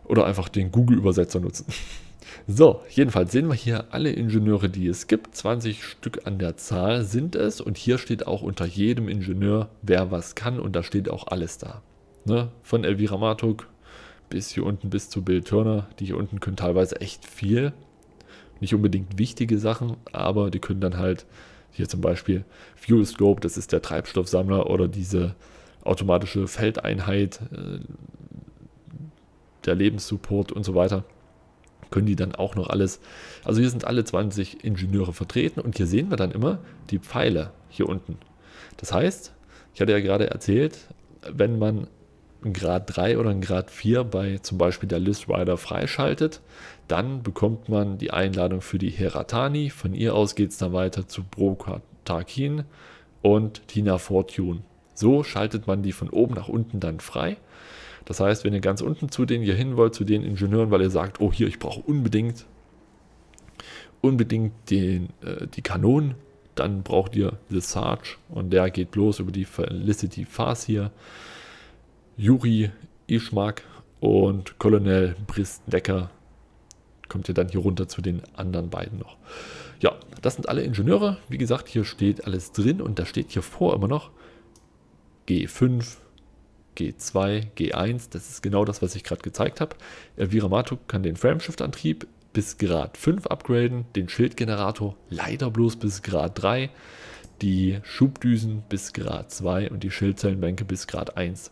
Oder einfach den Google-Übersetzer nutzen. So, jedenfalls sehen wir hier alle Ingenieure, die es gibt. zwanzig Stück an der Zahl sind es und hier steht auch unter jedem Ingenieur, wer was kann und da steht auch alles da. Ne? Von Elvira Martuuk bis hier unten bis zu Bill Turner, die hier unten können teilweise echt viel. Nicht unbedingt wichtige Sachen, aber die können dann halt, hier zum Beispiel Fuel Scope, das ist der Treibstoffsammler oder diese automatische Feldeinheit, äh, der Lebenssupport und so weiter, können die dann auch noch alles. Also hier sind alle zwanzig Ingenieure vertreten und hier sehen wir dann immer die Pfeile hier unten. Das heißt, ich hatte ja gerade erzählt, wenn man einen Grad drei oder einen Grad vier bei zum Beispiel der Liz Rider freischaltet, dann bekommt man die Einladung für die Heratani. Von ihr aus geht es dann weiter zu Broca Tarkin und Tina Fortune. So schaltet man die von oben nach unten dann frei. Das heißt, wenn ihr ganz unten zu denen hier hin wollt, zu den Ingenieuren, weil ihr sagt, oh hier, ich brauche unbedingt, unbedingt den, äh, die Kanonen, dann braucht ihr The Sarge und der geht bloß über die Felicity Farsier, Yuri Ishmak und Colonel Bristnecker. Kommt ihr dann hier runter zu den anderen beiden noch. Ja, das sind alle Ingenieure. Wie gesagt, hier steht alles drin und da steht hier vor immer noch G fünf, G zwei, G eins. Das ist genau das, was ich gerade gezeigt habe. Elvira Martuuk kann den Frameshift-Antrieb bis Grad fünf upgraden, den Schildgenerator leider bloß bis Grad drei, die Schubdüsen bis Grad zwei und die Schildzellenbänke bis Grad eins.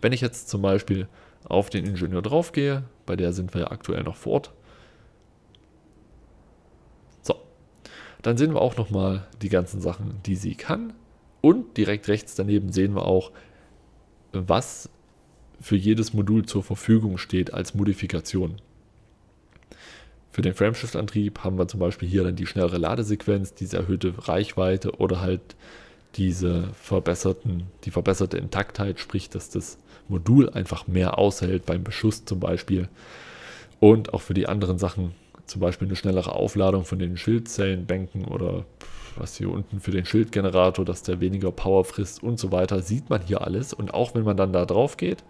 Wenn ich jetzt zum Beispiel auf den Ingenieur drauf gehe, bei der sind wir ja aktuell noch vor Ort, so, dann sehen wir auch nochmal die ganzen Sachen, die sie kann und direkt rechts daneben sehen wir auch, was für jedes Modul zur Verfügung steht als Modifikation. Für den Frameshift-Antrieb haben wir zum Beispiel hier dann die schnellere Ladesequenz, diese erhöhte Reichweite oder halt diese verbesserten, die verbesserte Intaktheit, sprich, dass das Modul einfach mehr aushält beim Beschuss zum Beispiel. Und auch für die anderen Sachen, zum Beispiel eine schnellere Aufladung von den Schildzellenbänken oder was hier unten für den Schildgenerator, dass der weniger Power frisst und so weiter, sieht man hier alles. Und auch wenn man dann da drauf geht,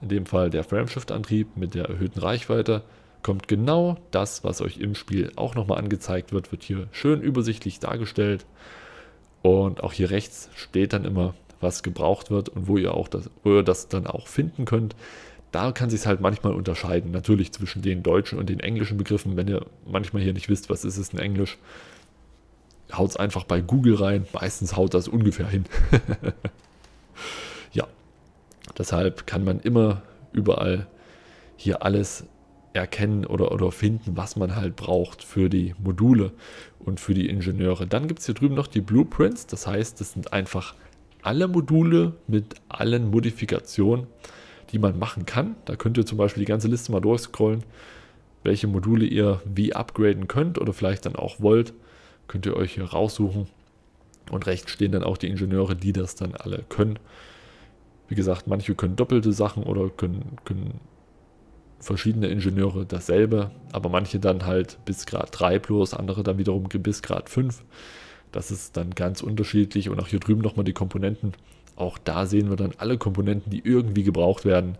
in dem Fall der Frameshift-Antrieb mit der erhöhten Reichweite, kommt genau das, was euch im Spiel auch nochmal angezeigt wird, wird hier schön übersichtlich dargestellt und auch hier rechts steht dann immer, was gebraucht wird und wo ihr, auch das, wo ihr das dann auch finden könnt. Da kann sich es halt manchmal unterscheiden, natürlich zwischen den deutschen und den englischen Begriffen. Wenn ihr manchmal hier nicht wisst, was ist es in Englisch, haut es einfach bei Google rein, meistens haut das ungefähr hin. Ja, deshalb kann man immer überall hier alles erkennen oder, oder finden, was man halt braucht für die Module und für die Ingenieure. Dann gibt es hier drüben noch die Blueprints, das heißt, das sind einfach alle Module mit allen Modifikationen, die man machen kann. Da könnt ihr zum Beispiel die ganze Liste mal durchscrollen, welche Module ihr wie upgraden könnt oder vielleicht dann auch wollt, könnt ihr euch hier raussuchen und rechts stehen dann auch die Ingenieure, die das dann alle können. Wie gesagt, manche können doppelte Sachen oder können, können verschiedene Ingenieure dasselbe, aber manche dann halt bis Grad drei plus, andere dann wiederum bis Grad fünf. Das ist dann ganz unterschiedlich und auch hier drüben nochmal die Komponenten. Auch da sehen wir dann alle Komponenten, die irgendwie gebraucht werden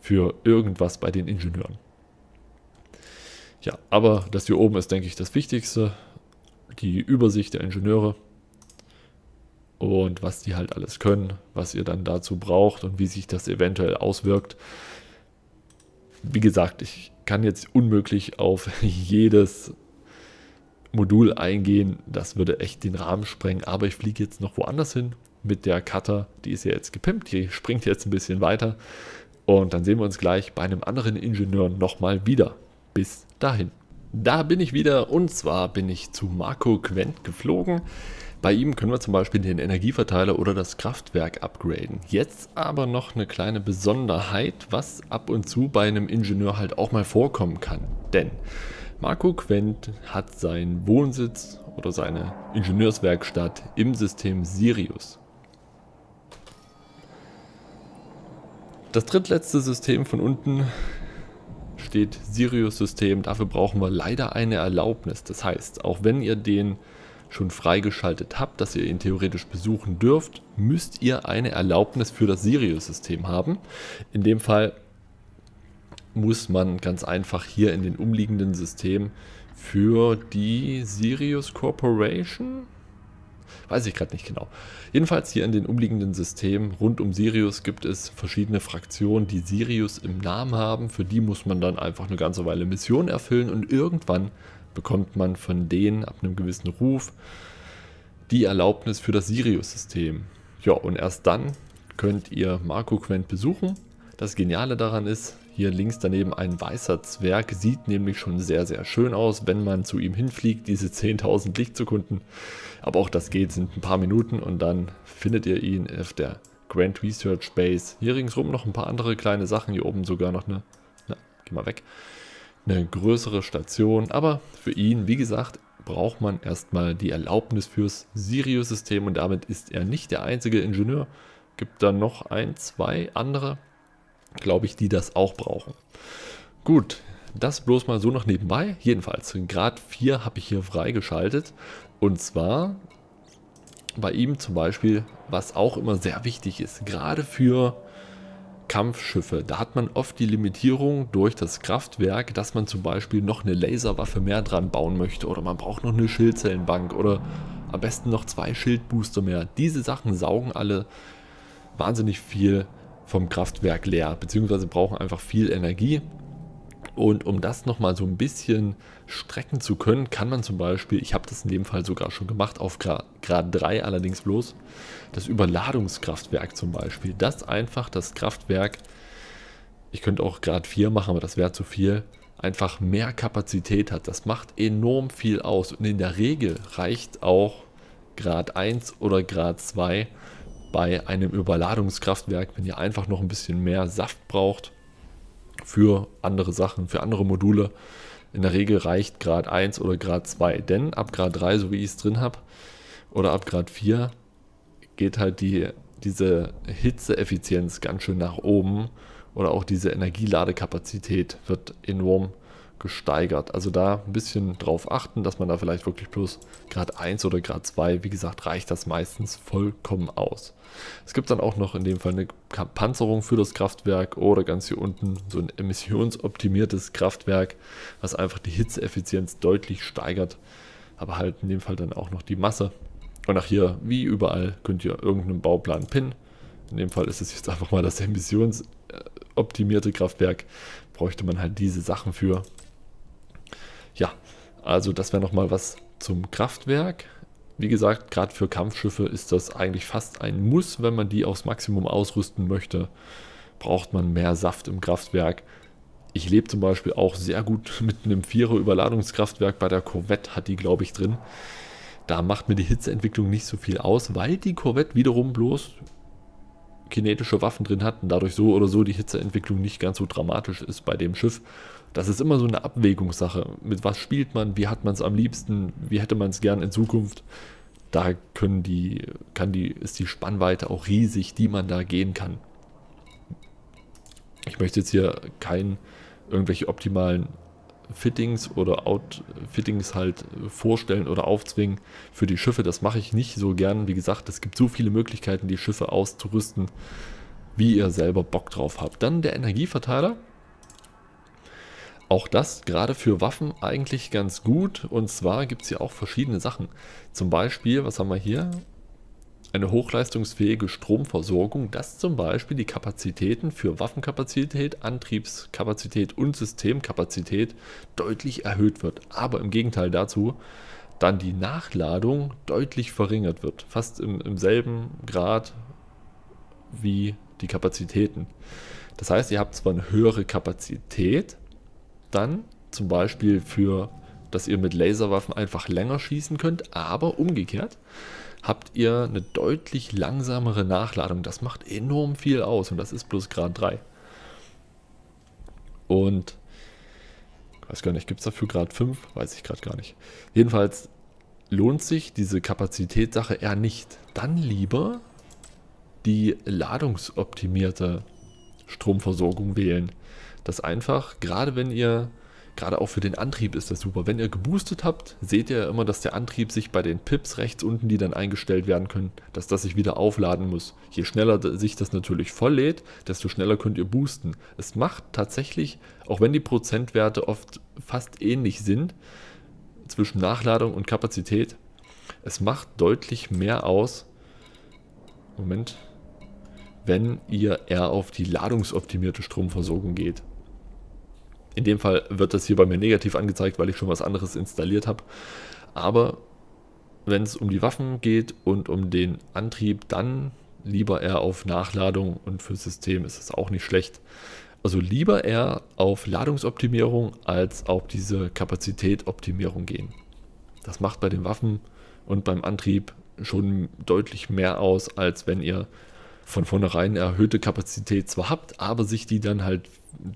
für irgendwas bei den Ingenieuren. Ja, aber das hier oben ist, denke ich, das Wichtigste. Die Übersicht der Ingenieure und was die halt alles können, was ihr dann dazu braucht und wie sich das eventuell auswirkt. Wie gesagt, ich kann jetzt unmöglich auf jedes Modul eingehen, das würde echt den Rahmen sprengen, aber ich fliege jetzt noch woanders hin mit der Cutter, die ist ja jetzt gepimpt, die springt jetzt ein bisschen weiter und dann sehen wir uns gleich bei einem anderen Ingenieur nochmal wieder. Bis dahin. Da bin ich wieder und zwar bin ich zu Marco Quent geflogen. Bei ihm können wir zum Beispiel den Energieverteiler oder das Kraftwerk upgraden. Jetzt aber noch eine kleine Besonderheit, was ab und zu bei einem Ingenieur halt auch mal vorkommen kann. Denn Marco Quent hat seinen Wohnsitz oder seine Ingenieurswerkstatt im System Sirius. Das drittletzte System von unten steht Sirius-System. Dafür brauchen wir leider eine Erlaubnis. Das heißt, auch wenn ihr den schon freigeschaltet habt, dass ihr ihn theoretisch besuchen dürft, müsst ihr eine Erlaubnis für das Sirius-System haben. In dem Fall muss man ganz einfach hier in den umliegenden Systemen für die Sirius Corporation, weiß ich gerade nicht genau, jedenfalls hier in den umliegenden Systemen rund um Sirius gibt es verschiedene Fraktionen, die Sirius im Namen haben. Für die muss man dann einfach eine ganze Weile Missionen erfüllen und irgendwann bekommt man von denen ab einem gewissen Ruf die Erlaubnis für das Sirius-System. Ja, und erst dann könnt ihr Marco Quent besuchen. Das Geniale daran ist, hier links daneben ein weißer Zwerg, sieht nämlich schon sehr, sehr schön aus, wenn man zu ihm hinfliegt, diese zehntausend Lichtsekunden. Aber auch das geht, sind ein paar Minuten und dann findet ihr ihn auf der Grand Research Base. Hier ringsrum noch ein paar andere kleine Sachen. Hier oben sogar noch eine, na, geh mal weg, eine größere Station. Aber für ihn, wie gesagt, braucht man erstmal die Erlaubnis fürs Sirius-System und damit ist er nicht der einzige Ingenieur. Gibt dann noch ein, zwei andere, glaube ich, die das auch brauchen. Gut, das bloß mal so noch nebenbei. Jedenfalls, Grad vier habe ich hier freigeschaltet. Und zwar bei ihm zum Beispiel, was auch immer sehr wichtig ist, gerade für Kampfschiffe. Da hat man oft die Limitierung durch das Kraftwerk, dass man zum Beispiel noch eine Laserwaffe mehr dran bauen möchte oder man braucht noch eine Schildzellenbank oder am besten noch zwei Schildbooster mehr. Diese Sachen saugen alle wahnsinnig viel vom Kraftwerk leer, beziehungsweise brauchen einfach viel Energie. Und um das nochmal so ein bisschen strecken zu können, kann man zum Beispiel, ich habe das in dem Fall sogar schon gemacht, auf Grad drei allerdings bloß, das Überladungskraftwerk zum Beispiel. Das einfach das Kraftwerk, ich könnte auch Grad vier machen, aber das wäre zu viel, einfach mehr Kapazität hat. Das macht enorm viel aus und in der Regel reicht auch Grad eins oder Grad zwei bei einem Überladungskraftwerk, wenn ihr einfach noch ein bisschen mehr Saft braucht. Für andere Sachen, für andere Module. In der Regel reicht Grad eins oder Grad zwei, denn ab Grad drei, so wie ich es drin habe, oder ab Grad vier geht halt die, diese Hitzeeffizienz ganz schön nach oben oder auch diese Energieladekapazität wird enorm gesteigert. Also da ein bisschen drauf achten, dass man da vielleicht wirklich bloß Grad eins oder Grad zwei, wie gesagt, reicht das meistens vollkommen aus. Es gibt dann auch noch in dem Fall eine Panzerung für das Kraftwerk oder ganz hier unten so ein emissionsoptimiertes Kraftwerk, was einfach die Hitzeeffizienz deutlich steigert, aber halt in dem Fall dann auch noch die Masse. Und auch hier, wie überall, könnt ihr irgendeinen Bauplan pinnen. In dem Fall ist es jetzt einfach mal das emissionsoptimierte Kraftwerk, bräuchte man halt diese Sachen für. Ja, also das wäre nochmal was zum Kraftwerk. Wie gesagt, gerade für Kampfschiffe ist das eigentlich fast ein Muss, wenn man die aufs Maximum ausrüsten möchte, braucht man mehr Saft im Kraftwerk. Ich lebe zum Beispiel auch sehr gut mit einem Vierer Überladungskraftwerk, bei der Corvette hat die, glaube ich, drin. Da macht mir die Hitzeentwicklung nicht so viel aus, weil die Corvette wiederum bloß kinetische Waffen drin hat und dadurch so oder so die Hitzeentwicklung nicht ganz so dramatisch ist bei dem Schiff. Das ist immer so eine Abwägungssache. Mit was spielt man? Wie hat man es am liebsten? Wie hätte man es gern in Zukunft? Da können die, kann die, ist die Spannweite auch riesig, die man da gehen kann. Ich möchte jetzt hier kein irgendwelche optimalen Fittings oder Outfittings halt vorstellen oder aufzwingen für die Schiffe. Das mache ich nicht so gern. Wie gesagt, es gibt so viele Möglichkeiten, die Schiffe auszurüsten, wie ihr selber Bock drauf habt. Dann der Energieverteiler. Auch das gerade für Waffen eigentlich ganz gut, und zwar gibt es hier auch verschiedene Sachen. Zum Beispiel, was haben wir hier? Eine hochleistungsfähige Stromversorgung, das zum Beispiel die Kapazitäten für Waffenkapazität, Antriebskapazität und Systemkapazität deutlich erhöht wird. Aber im Gegenteil dazu dann die Nachladung deutlich verringert wird, fast im, im selben Grad wie die Kapazitäten. Das heißt, ihr habt zwar eine höhere Kapazität, dann zum Beispiel für, dass ihr mit Laserwaffen einfach länger schießen könnt, aber umgekehrt habt ihr eine deutlich langsamere Nachladung. Das macht enorm viel aus und das ist bloß Grad drei. Und ich weiß gar nicht, gibt es dafür Grad fünf? Weiß ich gerade gar nicht. Jedenfalls lohnt sich diese Kapazitätssache eher nicht. Dann lieber die ladungsoptimierte Stromversorgung wählen. Das einfach, gerade wenn ihr, gerade auch für den Antrieb ist das super, wenn ihr geboostet habt, seht ihr immer, dass der Antrieb sich bei den Pips rechts unten, die dann eingestellt werden können, dass das sich wieder aufladen muss. Je schneller sich das natürlich voll lädt, desto schneller könnt ihr boosten. Es macht tatsächlich, auch wenn die Prozentwerte oft fast ähnlich sind, zwischen Nachladung und Kapazität, es macht deutlich mehr aus, Moment, wenn ihr eher auf die ladungsoptimierte Stromversorgung geht. In dem Fall wird das hier bei mir negativ angezeigt, weil ich schon was anderes installiert habe. Aber wenn es um die Waffen geht und um den Antrieb, dann lieber eher auf Nachladung, und für System ist es auch nicht schlecht. Also lieber eher auf Ladungsoptimierung als auf diese Kapazitätoptimierung gehen. Das macht bei den Waffen und beim Antrieb schon deutlich mehr aus, als wenn ihr von vornherein erhöhte Kapazität zwar habt, aber sich die dann halt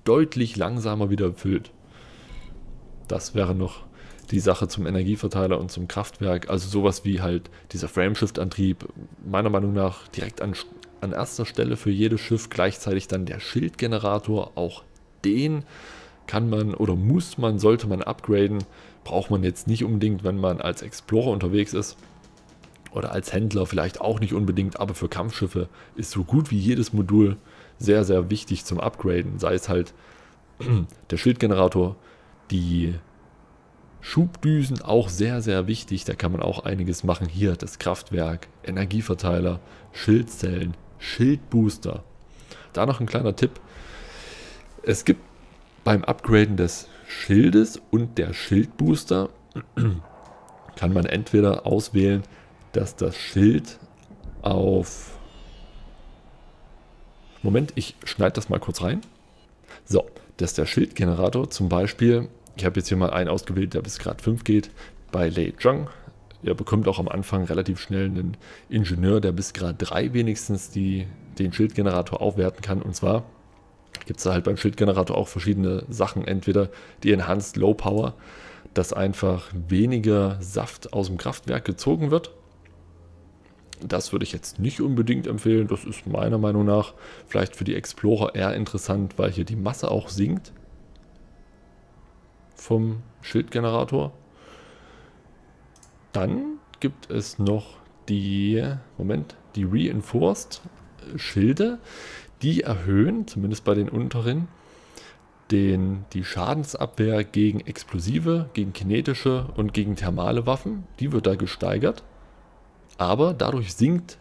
deutlich langsamer wieder füllt. Das wäre noch die Sache zum Energieverteiler und zum Kraftwerk. Also sowas wie halt dieser Frameshift-Antrieb, meiner Meinung nach direkt an, an erster Stelle für jedes Schiff, gleichzeitig dann der Schildgenerator, auch den kann man oder muss man, sollte man upgraden, braucht man jetzt nicht unbedingt, wenn man als Explorer unterwegs ist oder als Händler vielleicht auch nicht unbedingt, aber für Kampfschiffe ist so gut wie jedes Modul sehr, sehr wichtig zum Upgraden, sei es halt der Schildgenerator, die Schubdüsen auch sehr, sehr wichtig, da kann man auch einiges machen, hier das Kraftwerk, Energieverteiler, Schildzellen, Schildbooster. Da noch ein kleiner Tipp, es gibt beim Upgraden des Schildes und der Schildbooster kann man entweder auswählen, dass das Schild auf... Moment, ich schneide das mal kurz rein. So, dass der Schildgenerator zum Beispiel, ich habe jetzt hier mal einen ausgewählt, der bis Grad fünf geht, bei Lei Zhang. Ihr bekommt auch am Anfang relativ schnell einen Ingenieur, der bis Grad drei wenigstens die, den Schildgenerator aufwerten kann, und zwar gibt es halt beim Schildgenerator auch verschiedene Sachen, entweder die Enhanced Low Power, dass einfach weniger Saft aus dem Kraftwerk gezogen wird. Das würde ich jetzt nicht unbedingt empfehlen, das ist meiner Meinung nach vielleicht für die Explorer eher interessant, weil hier die Masse auch sinkt vom Schildgenerator. Dann gibt es noch die, Moment, die Reinforced Schilde. Die erhöhen, zumindest bei den unteren, den, die Schadensabwehr gegen explosive, gegen kinetische und gegen thermale Waffen. Die wird da gesteigert, aber dadurch sinkt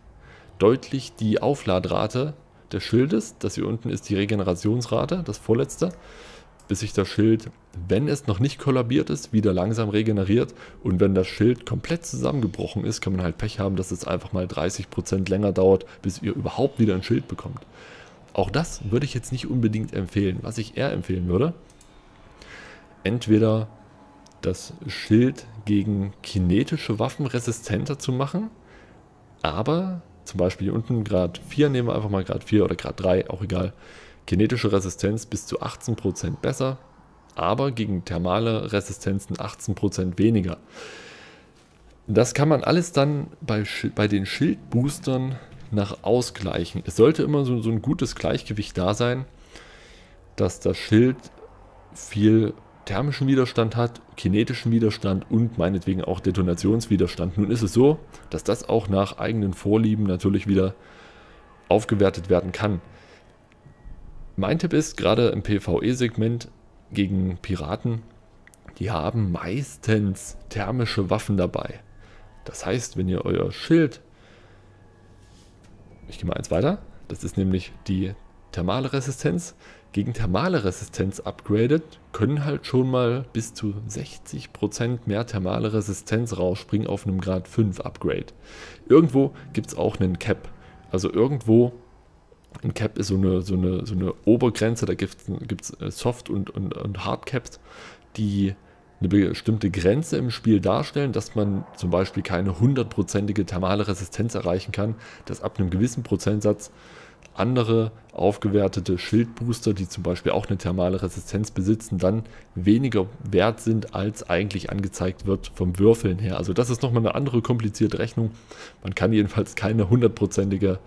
deutlich die Aufladrate des Schildes. Das hier unten ist die Regenerationsrate, das vorletzte, bis sich das Schild, wenn es noch nicht kollabiert ist, wieder langsam regeneriert. Und wenn das Schild komplett zusammengebrochen ist, kann man halt Pech haben, dass es einfach mal dreißig Prozent länger dauert, bis ihr überhaupt wieder ein Schild bekommt. Auch das würde ich jetzt nicht unbedingt empfehlen. Was ich eher empfehlen würde, entweder das Schild gegen kinetische Waffen resistenter zu machen, aber zum Beispiel hier unten Grad vier, nehmen wir einfach mal Grad vier oder Grad drei, auch egal, kinetische Resistenz bis zu achtzehn Prozent besser, aber gegen thermale Resistenzen achtzehn Prozent weniger. Das kann man alles dann bei, bei den Schildboostern nach ausgleichen. Es sollte immer so, so ein gutes Gleichgewicht da sein, dass das Schild viel thermischen Widerstand hat, kinetischen Widerstand und meinetwegen auch Detonationswiderstand. Nun ist es so, dass das auch nach eigenen Vorlieben natürlich wieder aufgewertet werden kann. Mein Tipp ist, gerade im PvE-Segment gegen Piraten, die haben meistens thermische Waffen dabei. Das heißt, wenn ihr euer Schild... Ich gehe mal eins weiter. Das ist nämlich die thermale Resistenz. Gegen thermale Resistenz upgradet, können halt schon mal bis zu sechzig Prozent mehr thermale Resistenz rausspringen auf einem Grad fünf Upgrade. Irgendwo gibt es auch einen Cap. Also irgendwo, ein Cap ist so eine, so eine, so eine Obergrenze, da gibt es Soft- und, und, und Hard-Caps, die eine bestimmte Grenze im Spiel darstellen, dass man zum Beispiel keine hundertprozentige thermale Resistenz erreichen kann, dass ab einem gewissen Prozentsatz andere aufgewertete Schildbooster, die zum Beispiel auch eine thermale Resistenz besitzen, dann weniger wert sind, als eigentlich angezeigt wird vom Würfeln her. Also das ist nochmal eine andere komplizierte Rechnung. Man kann jedenfalls keine hundertprozentige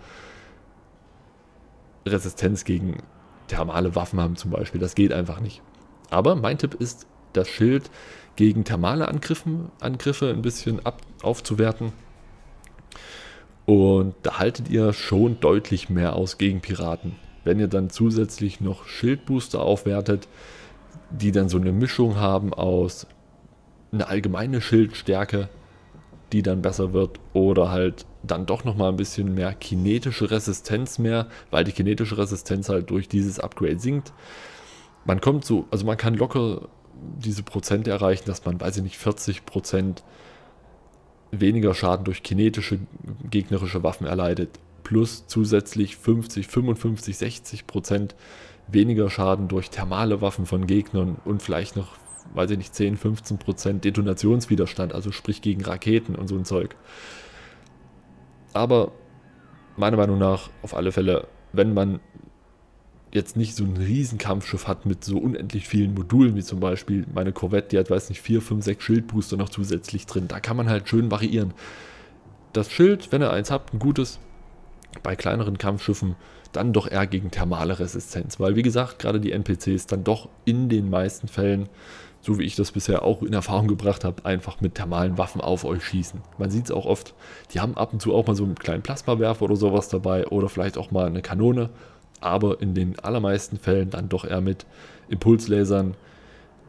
Resistenz gegen thermale Waffen haben zum Beispiel. Das geht einfach nicht. Aber mein Tipp ist, das Schild gegen thermale Angriffe, Angriffe ein bisschen ab, aufzuwerten. Und da haltet ihr schon deutlich mehr aus gegen Piraten. Wenn ihr dann zusätzlich noch Schildbooster aufwertet, die dann so eine Mischung haben aus einer allgemeinen Schildstärke, die dann besser wird, oder halt dann doch nochmal ein bisschen mehr kinetische Resistenz mehr, weil die kinetische Resistenz halt durch dieses Upgrade sinkt. Man kommt so, also man kann locker diese Prozente erreichen, dass man, weiß ich nicht, vierzig Prozent weniger Schaden durch kinetische, gegnerische Waffen erleidet, plus zusätzlich fünfzig, fünfundfünfzig, sechzig Prozent weniger Schaden durch thermale Waffen von Gegnern und vielleicht noch, weiß ich nicht, zehn, fünfzehn Prozent Detonationswiderstand, also sprich gegen Raketen und so ein Zeug. Aber meiner Meinung nach auf alle Fälle, wenn man jetzt nicht so ein riesen Kampfschiff hat mit so unendlich vielen Modulen, wie zum Beispiel meine Corvette, die hat, weiß nicht, vier, fünf, sechs Schildbooster noch zusätzlich drin. Da kann man halt schön variieren. Das Schild, wenn ihr eins habt, ein gutes, bei kleineren Kampfschiffen dann doch eher gegen thermale Resistenz, weil wie gesagt, gerade die N P Cs dann doch in den meisten Fällen, so wie ich das bisher auch in Erfahrung gebracht habe, einfach mit thermalen Waffen auf euch schießen. Man sieht es auch oft, die haben ab und zu auch mal so einen kleinen Plasmawerfer oder sowas dabei oder vielleicht auch mal eine Kanone, aber in den allermeisten Fällen dann doch eher mit Impulslasern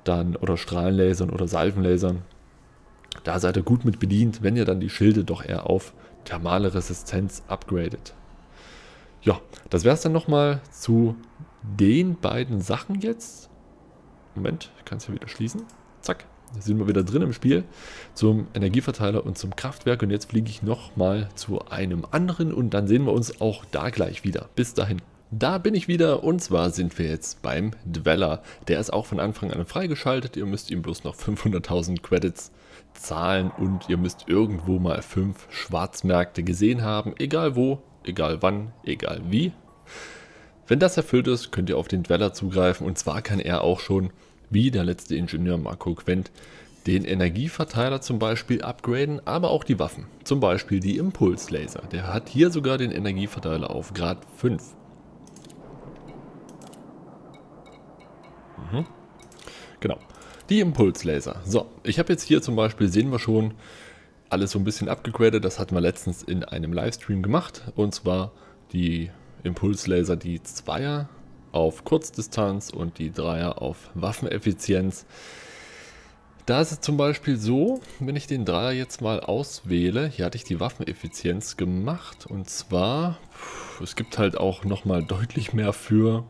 dann oder Strahlenlasern oder Salvenlasern. Da seid ihr gut mit bedient, wenn ihr dann die Schilde doch eher auf thermale Resistenz upgradet. Ja, das wäre es dann nochmal zu den beiden Sachen jetzt. Moment, ich kann es hier wieder schließen. Zack, da sind wir wieder drin im Spiel. Zum Energieverteiler und zum Kraftwerk. Und jetzt fliege ich nochmal zu einem anderen und dann sehen wir uns auch da gleich wieder. Bis dahin. Da bin ich wieder und zwar sind wir jetzt beim Dweller. Der ist auch von Anfang an freigeschaltet. Ihr müsst ihm bloß noch fünfhunderttausend Credits zahlen und ihr müsst irgendwo mal fünf Schwarzmärkte gesehen haben. Egal wo, egal wann, egal wie. Wenn das erfüllt ist, könnt ihr auf den Dweller zugreifen und zwar kann er auch schon, wie der letzte Ingenieur Marco Quent, den Energieverteiler zum Beispiel upgraden, aber auch die Waffen. Zum Beispiel die Impulslaser. Der hat hier sogar den Energieverteiler auf Grad fünf. Genau, die Impulslaser. So, ich habe jetzt hier zum Beispiel, sehen wir schon, alles so ein bisschen abgegradet. Das hatten wir letztens in einem Livestream gemacht. Und zwar die Impulslaser, die Zweier auf Kurzdistanz und die Dreier auf Waffeneffizienz. Da ist es zum Beispiel so, wenn ich den Dreier jetzt mal auswähle, hier hatte ich die Waffeneffizienz gemacht. Und zwar, es gibt halt auch nochmal deutlich mehr für...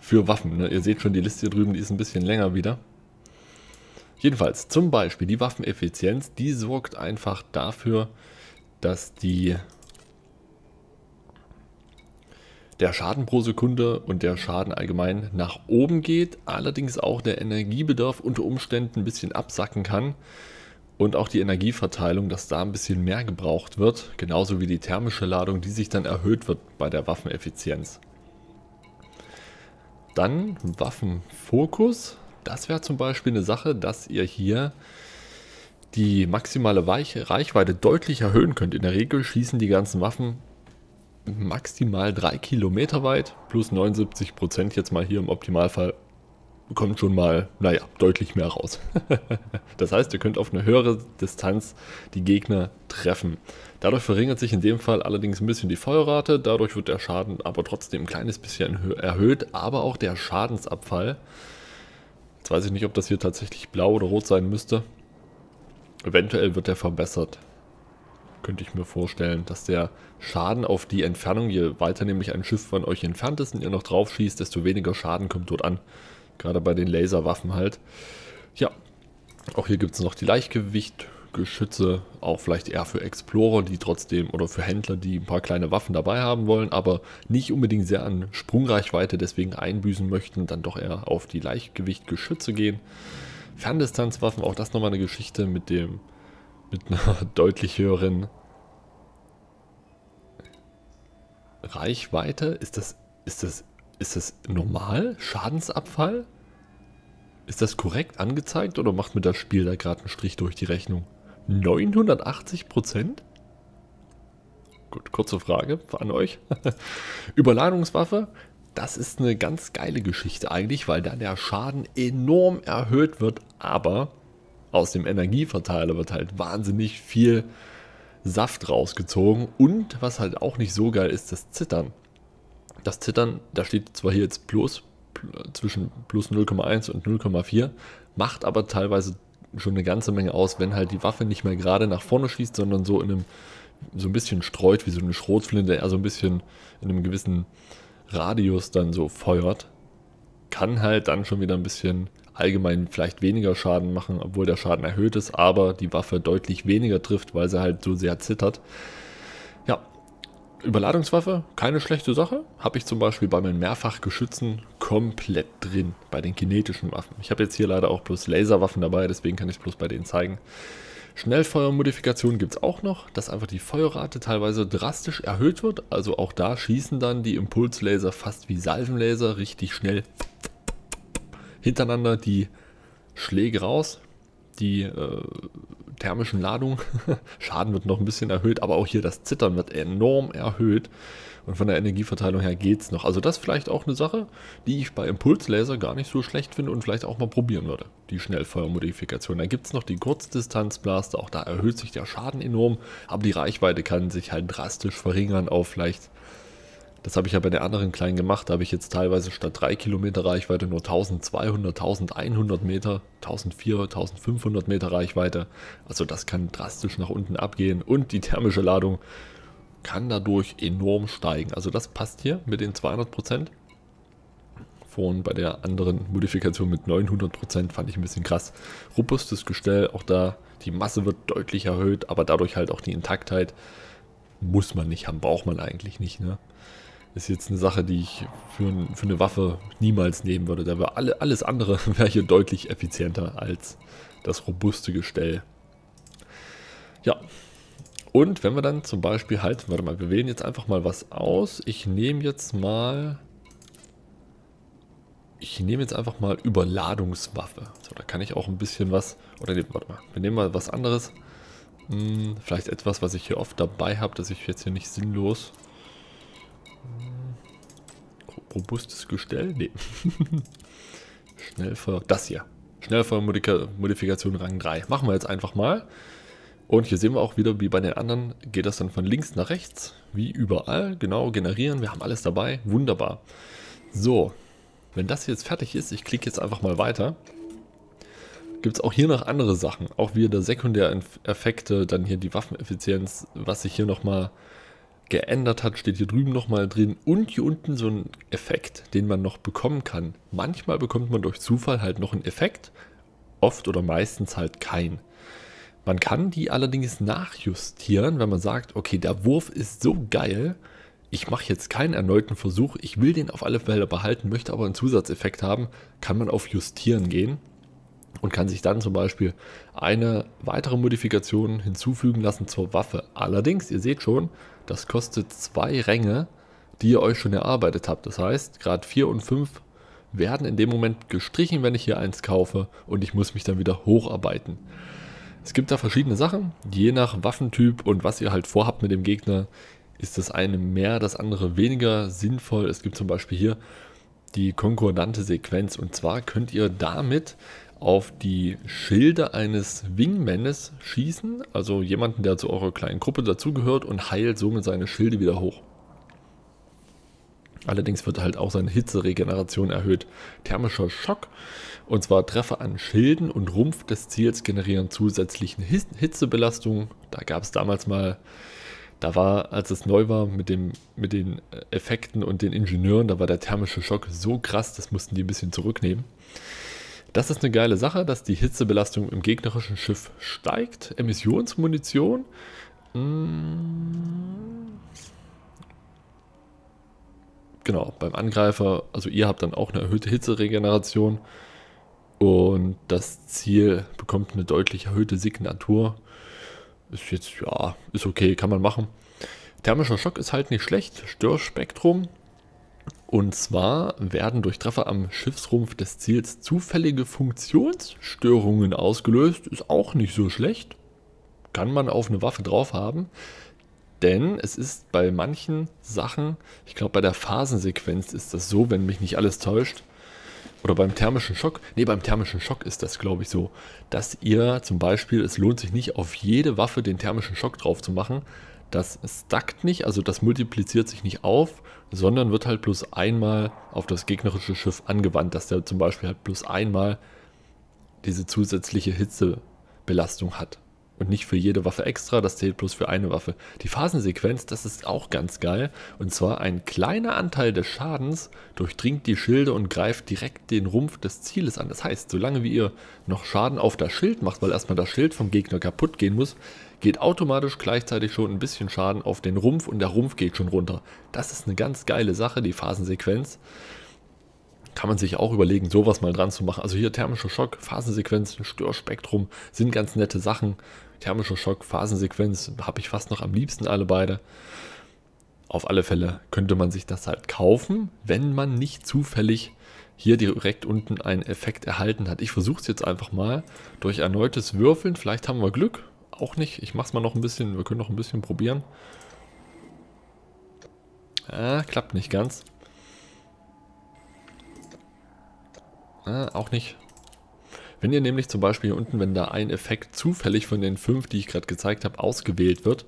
für Waffen, ne? Ihr seht schon, die Liste hier drüben, die ist ein bisschen länger wieder. Jedenfalls, zum Beispiel die Waffeneffizienz, die sorgt einfach dafür, dass die der Schaden pro Sekunde und der Schaden allgemein nach oben geht, allerdings auch der Energiebedarf unter Umständen ein bisschen absacken kann und auch die Energieverteilung, dass da ein bisschen mehr gebraucht wird, genauso wie die thermische Ladung, die sich dann erhöht wird bei der Waffeneffizienz. Dann Waffenfokus, das wäre zum Beispiel eine Sache, dass ihr hier die maximale Reichweite deutlich erhöhen könnt. In der Regel schießen die ganzen Waffen maximal drei Kilometer weit, plus neunundsiebzig Prozent jetzt mal hier im Optimalfall, kommt schon mal, naja, deutlich mehr raus. Das heißt, ihr könnt auf eine höhere Distanz die Gegner treffen. Dadurch verringert sich in dem Fall allerdings ein bisschen die Feuerrate, dadurch wird der Schaden aber trotzdem ein kleines bisschen erhöht, aber auch der Schadensabfall. Jetzt weiß ich nicht, ob das hier tatsächlich blau oder rot sein müsste. Eventuell wird der verbessert. Könnte ich mir vorstellen, dass der Schaden auf die Entfernung, je weiter nämlich ein Schiff von euch entfernt ist und ihr noch drauf schießt, desto weniger Schaden kommt dort an. Gerade bei den Laserwaffen halt. Ja, auch hier gibt es noch die Leichtgewichtgeschütze, auch vielleicht eher für Explorer, die trotzdem, oder für Händler, die ein paar kleine Waffen dabei haben wollen, aber nicht unbedingt sehr an Sprungreichweite deswegen einbüßen möchten, dann doch eher auf die Leichtgewichtgeschütze gehen. Ferndistanzwaffen, auch das nochmal eine Geschichte mit dem, mit einer deutlich höheren Reichweite. Ist das, ist das Ist das normal? Schadensabfall? Ist das korrekt angezeigt oder macht mir das Spiel da gerade einen Strich durch die Rechnung? neunhundertachtzig Prozent? Gut, kurze Frage an euch. Überladungswaffe, das ist eine ganz geile Geschichte eigentlich, weil da der Schaden enorm erhöht wird, aber aus dem Energieverteiler wird halt wahnsinnig viel Saft rausgezogen und was halt auch nicht so geil ist, das Zittern. Das Zittern, da steht zwar hier jetzt plus, zwischen plus null Komma eins und null Komma vier, macht aber teilweise schon eine ganze Menge aus, wenn halt die Waffe nicht mehr gerade nach vorne schießt, sondern so in einem, so ein bisschen streut, wie so eine Schrotflinte, eher so ein bisschen in einem gewissen Radius dann so feuert, kann halt dann schon wieder ein bisschen allgemein vielleicht weniger Schaden machen, obwohl der Schaden erhöht ist, aber die Waffe deutlich weniger trifft, weil sie halt so sehr zittert. Ja. Überladungswaffe, keine schlechte Sache, habe ich zum Beispiel bei meinen Mehrfachgeschützen komplett drin, bei den kinetischen Waffen. Ich habe jetzt hier leider auch bloß Laserwaffen dabei, deswegen kann ich es bloß bei denen zeigen. Schnellfeuermodifikation gibt es auch noch, dass einfach die Feuerrate teilweise drastisch erhöht wird. Also auch da schießen dann die Impulslaser fast wie Salvenlaser richtig schnell hintereinander die Schläge raus. Die äh, thermischen Ladungen, Schaden wird noch ein bisschen erhöht, aber auch hier das Zittern wird enorm erhöht. Und von der Energieverteilung her geht es noch. Also das ist vielleicht auch eine Sache, die ich bei Impulslaser gar nicht so schlecht finde und vielleicht auch mal probieren würde. Die Schnellfeuermodifikation. Da gibt es noch die Kurzdistanzblaster. Auch da erhöht sich der Schaden enorm. Aber die Reichweite kann sich halt drastisch verringern auf vielleicht... Das habe ich ja bei der anderen kleinen gemacht. Da habe ich jetzt teilweise statt drei Kilometer Reichweite nur zwölfhundert, eintausendeinhundert Meter, eintausendvierhundert, eintausendfünfhundert Meter Reichweite. Also das kann drastisch nach unten abgehen. Und die thermische Ladung kann dadurch enorm steigen. Also das passt hier mit den zweihundert Prozent. Vorhin bei der anderen Modifikation mit neunhundert Prozent fand ich ein bisschen krass. Robustes Gestell, auch da die Masse wird deutlich erhöht, aber dadurch halt auch die Intaktheit. Muss man nicht haben, braucht man eigentlich nicht, ne? Ist jetzt eine Sache, die ich für, für eine Waffe niemals nehmen würde. Da wäre alle, alles andere wäre hier deutlich effizienter als das robuste Gestell. Ja. Und wenn wir dann zum Beispiel halt, warte mal, wir wählen jetzt einfach mal was aus. Ich nehme jetzt mal, ich nehme jetzt einfach mal Überladungswaffe. So, da kann ich auch ein bisschen was, oder ne, warte mal, wir nehmen mal was anderes. Hm, vielleicht etwas, was ich hier oft dabei habe, dass ich jetzt hier nicht sinnlos... Robustes Gestell? Nee. Schnellfeuer. Das hier. Schnellfeuermodifikation Rang drei. Machen wir jetzt einfach mal. Und hier sehen wir auch wieder, wie bei den anderen, geht das dann von links nach rechts. Wie überall. Genau, generieren. Wir haben alles dabei. Wunderbar. So. Wenn das jetzt fertig ist, ich klicke jetzt einfach mal weiter. Gibt es auch hier noch andere Sachen. Auch wieder Sekundäreffekte. Dann hier die Waffeneffizienz. Was sich hier nochmal... geändert hat, steht hier drüben nochmal drin, und hier unten so ein Effekt, den man noch bekommen kann. Manchmal bekommt man durch Zufall halt noch einen Effekt, oft oder meistens halt keinen. Man kann die allerdings nachjustieren, wenn man sagt, okay, der Wurf ist so geil, ich mache jetzt keinen erneuten Versuch, ich will den auf alle Fälle behalten, möchte aber einen Zusatzeffekt haben, kann man auf Justieren gehen. Und kann sich dann zum Beispiel eine weitere Modifikation hinzufügen lassen zur Waffe. Allerdings, ihr seht schon, das kostet zwei Ränge, die ihr euch schon erarbeitet habt. Das heißt, Grad vier und fünf werden in dem Moment gestrichen, wenn ich hier eins kaufe. Und ich muss mich dann wieder hocharbeiten. Es gibt da verschiedene Sachen. Je nach Waffentyp und was ihr halt vorhabt mit dem Gegner, ist das eine mehr, das andere weniger sinnvoll. Es gibt zum Beispiel hier die konkordante Sequenz. Und zwar könnt ihr damit... auf die Schilde eines Wingmanes schießen, also jemanden, der zu eurer kleinen Gruppe dazugehört, und heilt somit seine Schilde wieder hoch. Allerdings wird halt auch seine Hitzeregeneration erhöht. Thermischer Schock, und zwar Treffer an Schilden und Rumpf des Ziels generieren zusätzlich eine Hitzebelastung. Da gab es damals mal, da war, als es neu war mit, dem, mit den Effekten und den Ingenieuren, da war der thermische Schock so krass, das mussten die ein bisschen zurücknehmen. Das ist eine geile Sache, dass die Hitzebelastung im gegnerischen Schiff steigt. Emissionsmunition. Genau, beim Angreifer, also ihr habt dann auch eine erhöhte Hitzeregeneration. Und das Ziel bekommt eine deutlich erhöhte Signatur. Ist jetzt, ja, ist okay, kann man machen. Thermischer Schock ist halt nicht schlecht. Störspektrum. Und zwar werden durch Treffer am Schiffsrumpf des Ziels zufällige Funktionsstörungen ausgelöst. Ist auch nicht so schlecht. Kann man auf eine Waffe drauf haben. Denn es ist bei manchen Sachen, ich glaube bei der Phasensequenz ist das so, wenn mich nicht alles täuscht. Oder beim thermischen Schock. Ne, beim thermischen Schock ist das, glaube ich, so, dass ihr zum Beispiel, es lohnt sich nicht, auf jede Waffe den thermischen Schock drauf zu machen. Das stackt nicht, also das multipliziert sich nicht auf, sondern wird halt bloß einmal auf das gegnerische Schiff angewandt, dass der zum Beispiel halt bloß einmal diese zusätzliche Hitzebelastung hat. Und nicht für jede Waffe extra, das zählt bloß für eine Waffe. Die Phasensequenz, das ist auch ganz geil. Und zwar ein kleiner Anteil des Schadens durchdringt die Schilde und greift direkt den Rumpf des Zieles an. Das heißt, solange wie ihr noch Schaden auf das Schild macht, weil erstmal das Schild vom Gegner kaputt gehen muss, geht automatisch gleichzeitig schon ein bisschen Schaden auf den Rumpf und der Rumpf geht schon runter. Das ist eine ganz geile Sache, die Phasensequenz. kann man sich auch überlegen, sowas mal dran zu machen. Also hier thermischer Schock, Phasensequenzen, Störspektrum sind ganz nette Sachen. Thermischer Schock, Phasensequenz habe ich fast noch am liebsten alle beide. Auf alle Fälle könnte man sich das halt kaufen, wenn man nicht zufällig hier direkt unten einen Effekt erhalten hat. Ich versuche es jetzt einfach mal durch erneutes Würfeln. Vielleicht haben wir Glück, auch nicht. Ich mache es mal noch ein bisschen, wir können noch ein bisschen probieren. Ah, klappt nicht ganz. Ah, auch nicht. Wenn ihr nämlich zum Beispiel hier unten, wenn da ein Effekt zufällig von den fünf, die ich gerade gezeigt habe, ausgewählt wird,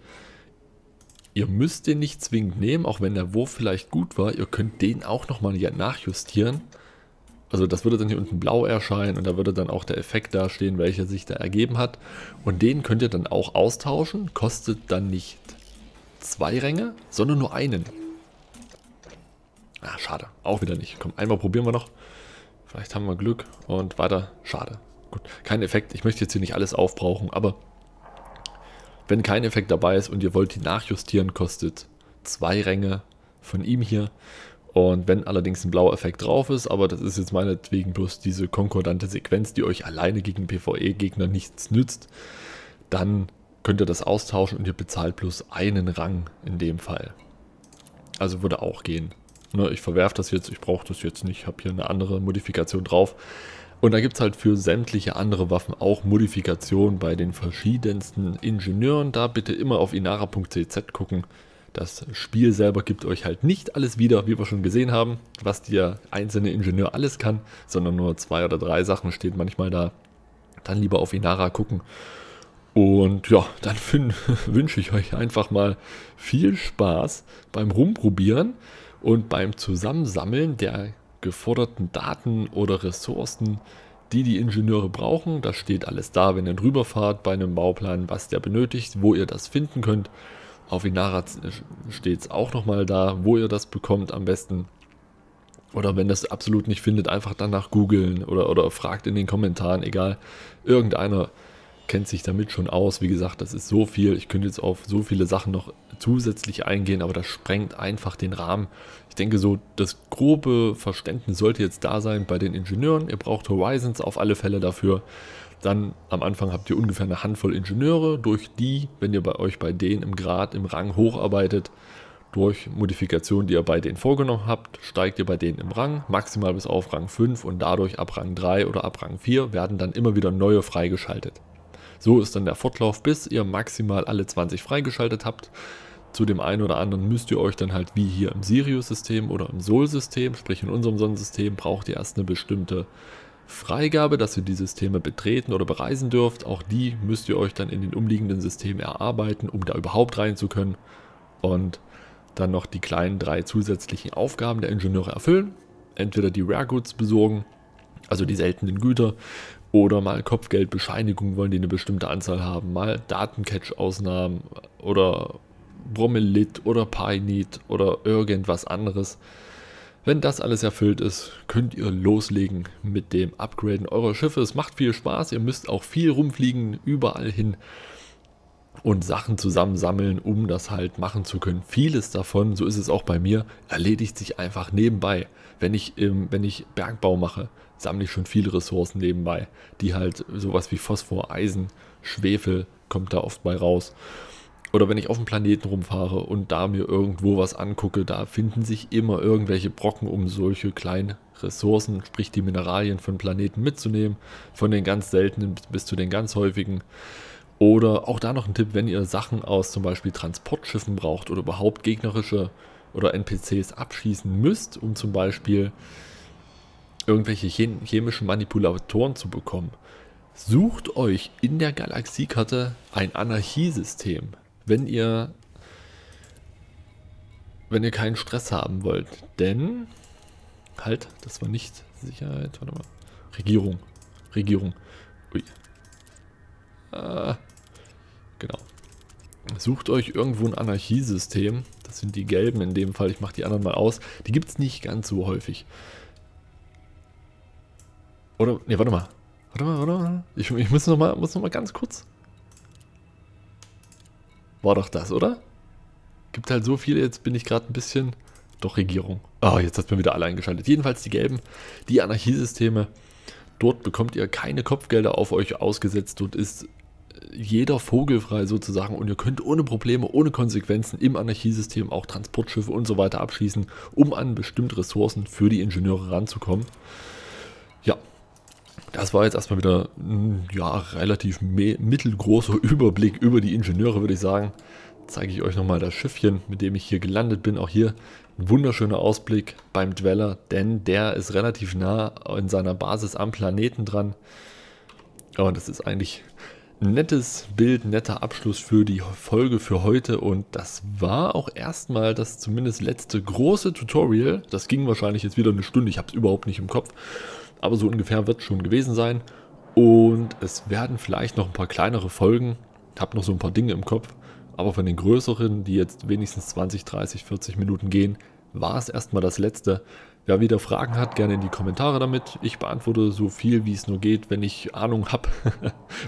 ihr müsst den nicht zwingend nehmen, auch wenn der Wurf vielleicht gut war. Ihr könnt den auch nochmal nachjustieren. Also das würde dann hier unten blau erscheinen und da würde dann auch der Effekt dastehen, welcher sich da ergeben hat. Und den könnt ihr dann auch austauschen. Kostet dann nicht zwei Ränge, sondern nur einen. Ah, schade. Auch wieder nicht. Komm, einmal probieren wir noch. Vielleicht haben wir Glück und weiter. Schade. Gut, kein Effekt. Ich möchte jetzt hier nicht alles aufbrauchen, aber wenn kein Effekt dabei ist und ihr wollt die nachjustieren, kostet zwei Ränge von ihm hier. Und wenn allerdings ein blauer Effekt drauf ist, aber das ist jetzt meinetwegen bloß diese konkordante Sequenz, die euch alleine gegen PvE-Gegner nichts nützt, dann könnt ihr das austauschen und ihr bezahlt bloß einen Rang in dem Fall. Also würde auch gehen. Ne, ich verwerfe das jetzt, ich brauche das jetzt nicht, ich habe hier eine andere Modifikation drauf. Und da gibt es halt für sämtliche andere Waffen auch Modifikationen bei den verschiedensten Ingenieuren. Da bitte immer auf inara punkt c z gucken. Das Spiel selber gibt euch halt nicht alles wieder, wie wir schon gesehen haben, was der einzelne Ingenieur alles kann, sondern nur zwei oder drei Sachen steht manchmal da. Dann lieber auf Inara gucken. Und ja, dann wünsche ich euch einfach mal viel Spaß beim Rumprobieren und beim Zusammensammeln der geforderten Daten oder Ressourcen, die die Ingenieure brauchen. Da steht alles da, wenn ihr drüber fahrt bei einem Bauplan, was der benötigt, wo ihr das finden könnt. Auf Inara steht es auch nochmal da, wo ihr das bekommt am besten. Oder wenn ihr das absolut nicht findet, einfach danach googeln oder, oder fragt in den Kommentaren, egal. Irgendeiner kennt sich damit schon aus. Wie gesagt, das ist so viel. Ich könnte jetzt auf so viele Sachen noch zusätzlich eingehen, aber das sprengt einfach den Rahmen. Ich denke so, das grobe Verständnis sollte jetzt da sein bei den Ingenieuren. Ihr braucht Horizons auf alle Fälle dafür. Dann am Anfang habt ihr ungefähr eine Handvoll Ingenieure, durch die, wenn ihr bei euch bei denen im Grad, im Rang hocharbeitet, durch Modifikationen, die ihr bei denen vorgenommen habt, steigt ihr bei denen im Rang, maximal bis auf Rang fünf und dadurch ab Rang drei oder ab Rang vier werden dann immer wieder neue freigeschaltet. So ist dann der Fortlauf, bis ihr maximal alle zwanzig freigeschaltet habt. Zu dem einen oder anderen müsst ihr euch dann halt wie hier im Sirius-System oder im Sol-System, sprich in unserem Sonnensystem, braucht ihr erst eine bestimmte Freigabe, dass ihr die Systeme betreten oder bereisen dürft. Auch die müsst ihr euch dann in den umliegenden Systemen erarbeiten, um da überhaupt rein zu können. Und dann noch die kleinen drei zusätzlichen Aufgaben der Ingenieure erfüllen. Entweder die Rare Goods besorgen, also die seltenen Güter, oder mal Kopfgeldbescheinigungen wollen, die eine bestimmte Anzahl haben, mal Datencatch-Ausnahmen oder Bromelit oder Pynit oder irgendwas anderes. Wenn das alles erfüllt ist, könnt ihr loslegen mit dem Upgraden eurer Schiffe. Es macht viel Spaß, ihr müsst auch viel rumfliegen, überall hin und Sachen zusammensammeln, um das halt machen zu können. Vieles davon, so ist es auch bei mir, erledigt sich einfach nebenbei. Wenn ich, ähm, wenn ich Bergbau mache, sammle ich schon viele Ressourcen nebenbei, die halt sowas wie Phosphor, Eisen, Schwefel kommt da oft bei raus. Oder wenn ich auf dem Planeten rumfahre und da mir irgendwo was angucke, da finden sich immer irgendwelche Brocken, um solche kleinen Ressourcen, sprich die Mineralien von Planeten mitzunehmen, von den ganz seltenen bis zu den ganz häufigen. Oder auch da noch ein Tipp, wenn ihr Sachen aus zum Beispiel Transportschiffen braucht oder überhaupt gegnerische oder N P Cs abschießen müsst, um zum Beispiel irgendwelche chemischen Manipulatoren zu bekommen. Sucht euch in der Galaxiekarte ein Anarchiesystem. Wenn ihr, wenn ihr keinen Stress haben wollt, denn, halt, das war nicht Sicherheit, warte mal, Regierung, Regierung, ui, äh, genau, sucht euch irgendwo ein Anarchiesystem, das sind die gelben in dem Fall, ich mache die anderen mal aus, die gibt es nicht ganz so häufig, oder, ne, warte mal, warte mal, warte mal, ich, ich muss nochmal, muss noch mal ganz kurz. War doch das, oder? Gibt halt so viele, jetzt bin ich gerade ein bisschen Doch, Regierung. Ah, oh, jetzt hat es mir wieder alle eingeschaltet. Jedenfalls die gelben, die Anarchiesysteme. Dort bekommt ihr keine Kopfgelder auf euch ausgesetzt. Dort ist jeder vogelfrei sozusagen und ihr könnt ohne Probleme, ohne Konsequenzen im Anarchiesystem auch Transportschiffe und so weiter abschießen, um an bestimmte Ressourcen für die Ingenieure ranzukommen. Ja, das war jetzt erstmal wieder ein ja, relativ mittelgroßer Überblick über die Ingenieure, würde ich sagen. Zeige ich euch nochmal das Schiffchen, mit dem ich hier gelandet bin. Auch hier ein wunderschöner Ausblick beim Dweller, denn der ist relativ nah in seiner Basis am Planeten dran. Aber das ist eigentlich ein nettes Bild, netter Abschluss für die Folge für heute. Und das war auch erstmal das zumindest letzte große Tutorial. Das ging wahrscheinlich jetzt wieder eine Stunde, ich habe es überhaupt nicht im Kopf. Aber so ungefähr wird es schon gewesen sein. Und es werden vielleicht noch ein paar kleinere Folgen. Ich habe noch so ein paar Dinge im Kopf. Aber von den größeren, die jetzt wenigstens zwanzig, dreißig, vierzig Minuten gehen, war es erstmal das letzte. Wer wieder Fragen hat, gerne in die Kommentare damit. Ich beantworte so viel, wie es nur geht, wenn ich Ahnung habe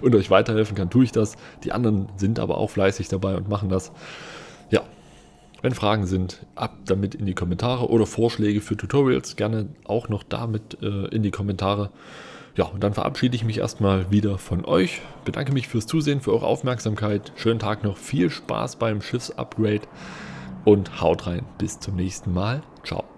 und euch weiterhelfen kann, tue ich das. Die anderen sind aber auch fleißig dabei und machen das. Ja, wenn Fragen sind, ab damit in die Kommentare oder Vorschläge für Tutorials gerne auch noch damit äh, in die Kommentare. Ja, und dann verabschiede ich mich erstmal wieder von euch. Bedanke mich fürs Zusehen, für eure Aufmerksamkeit. Schönen Tag noch, viel Spaß beim Schiffsupgrade und haut rein. Bis zum nächsten Mal. Ciao.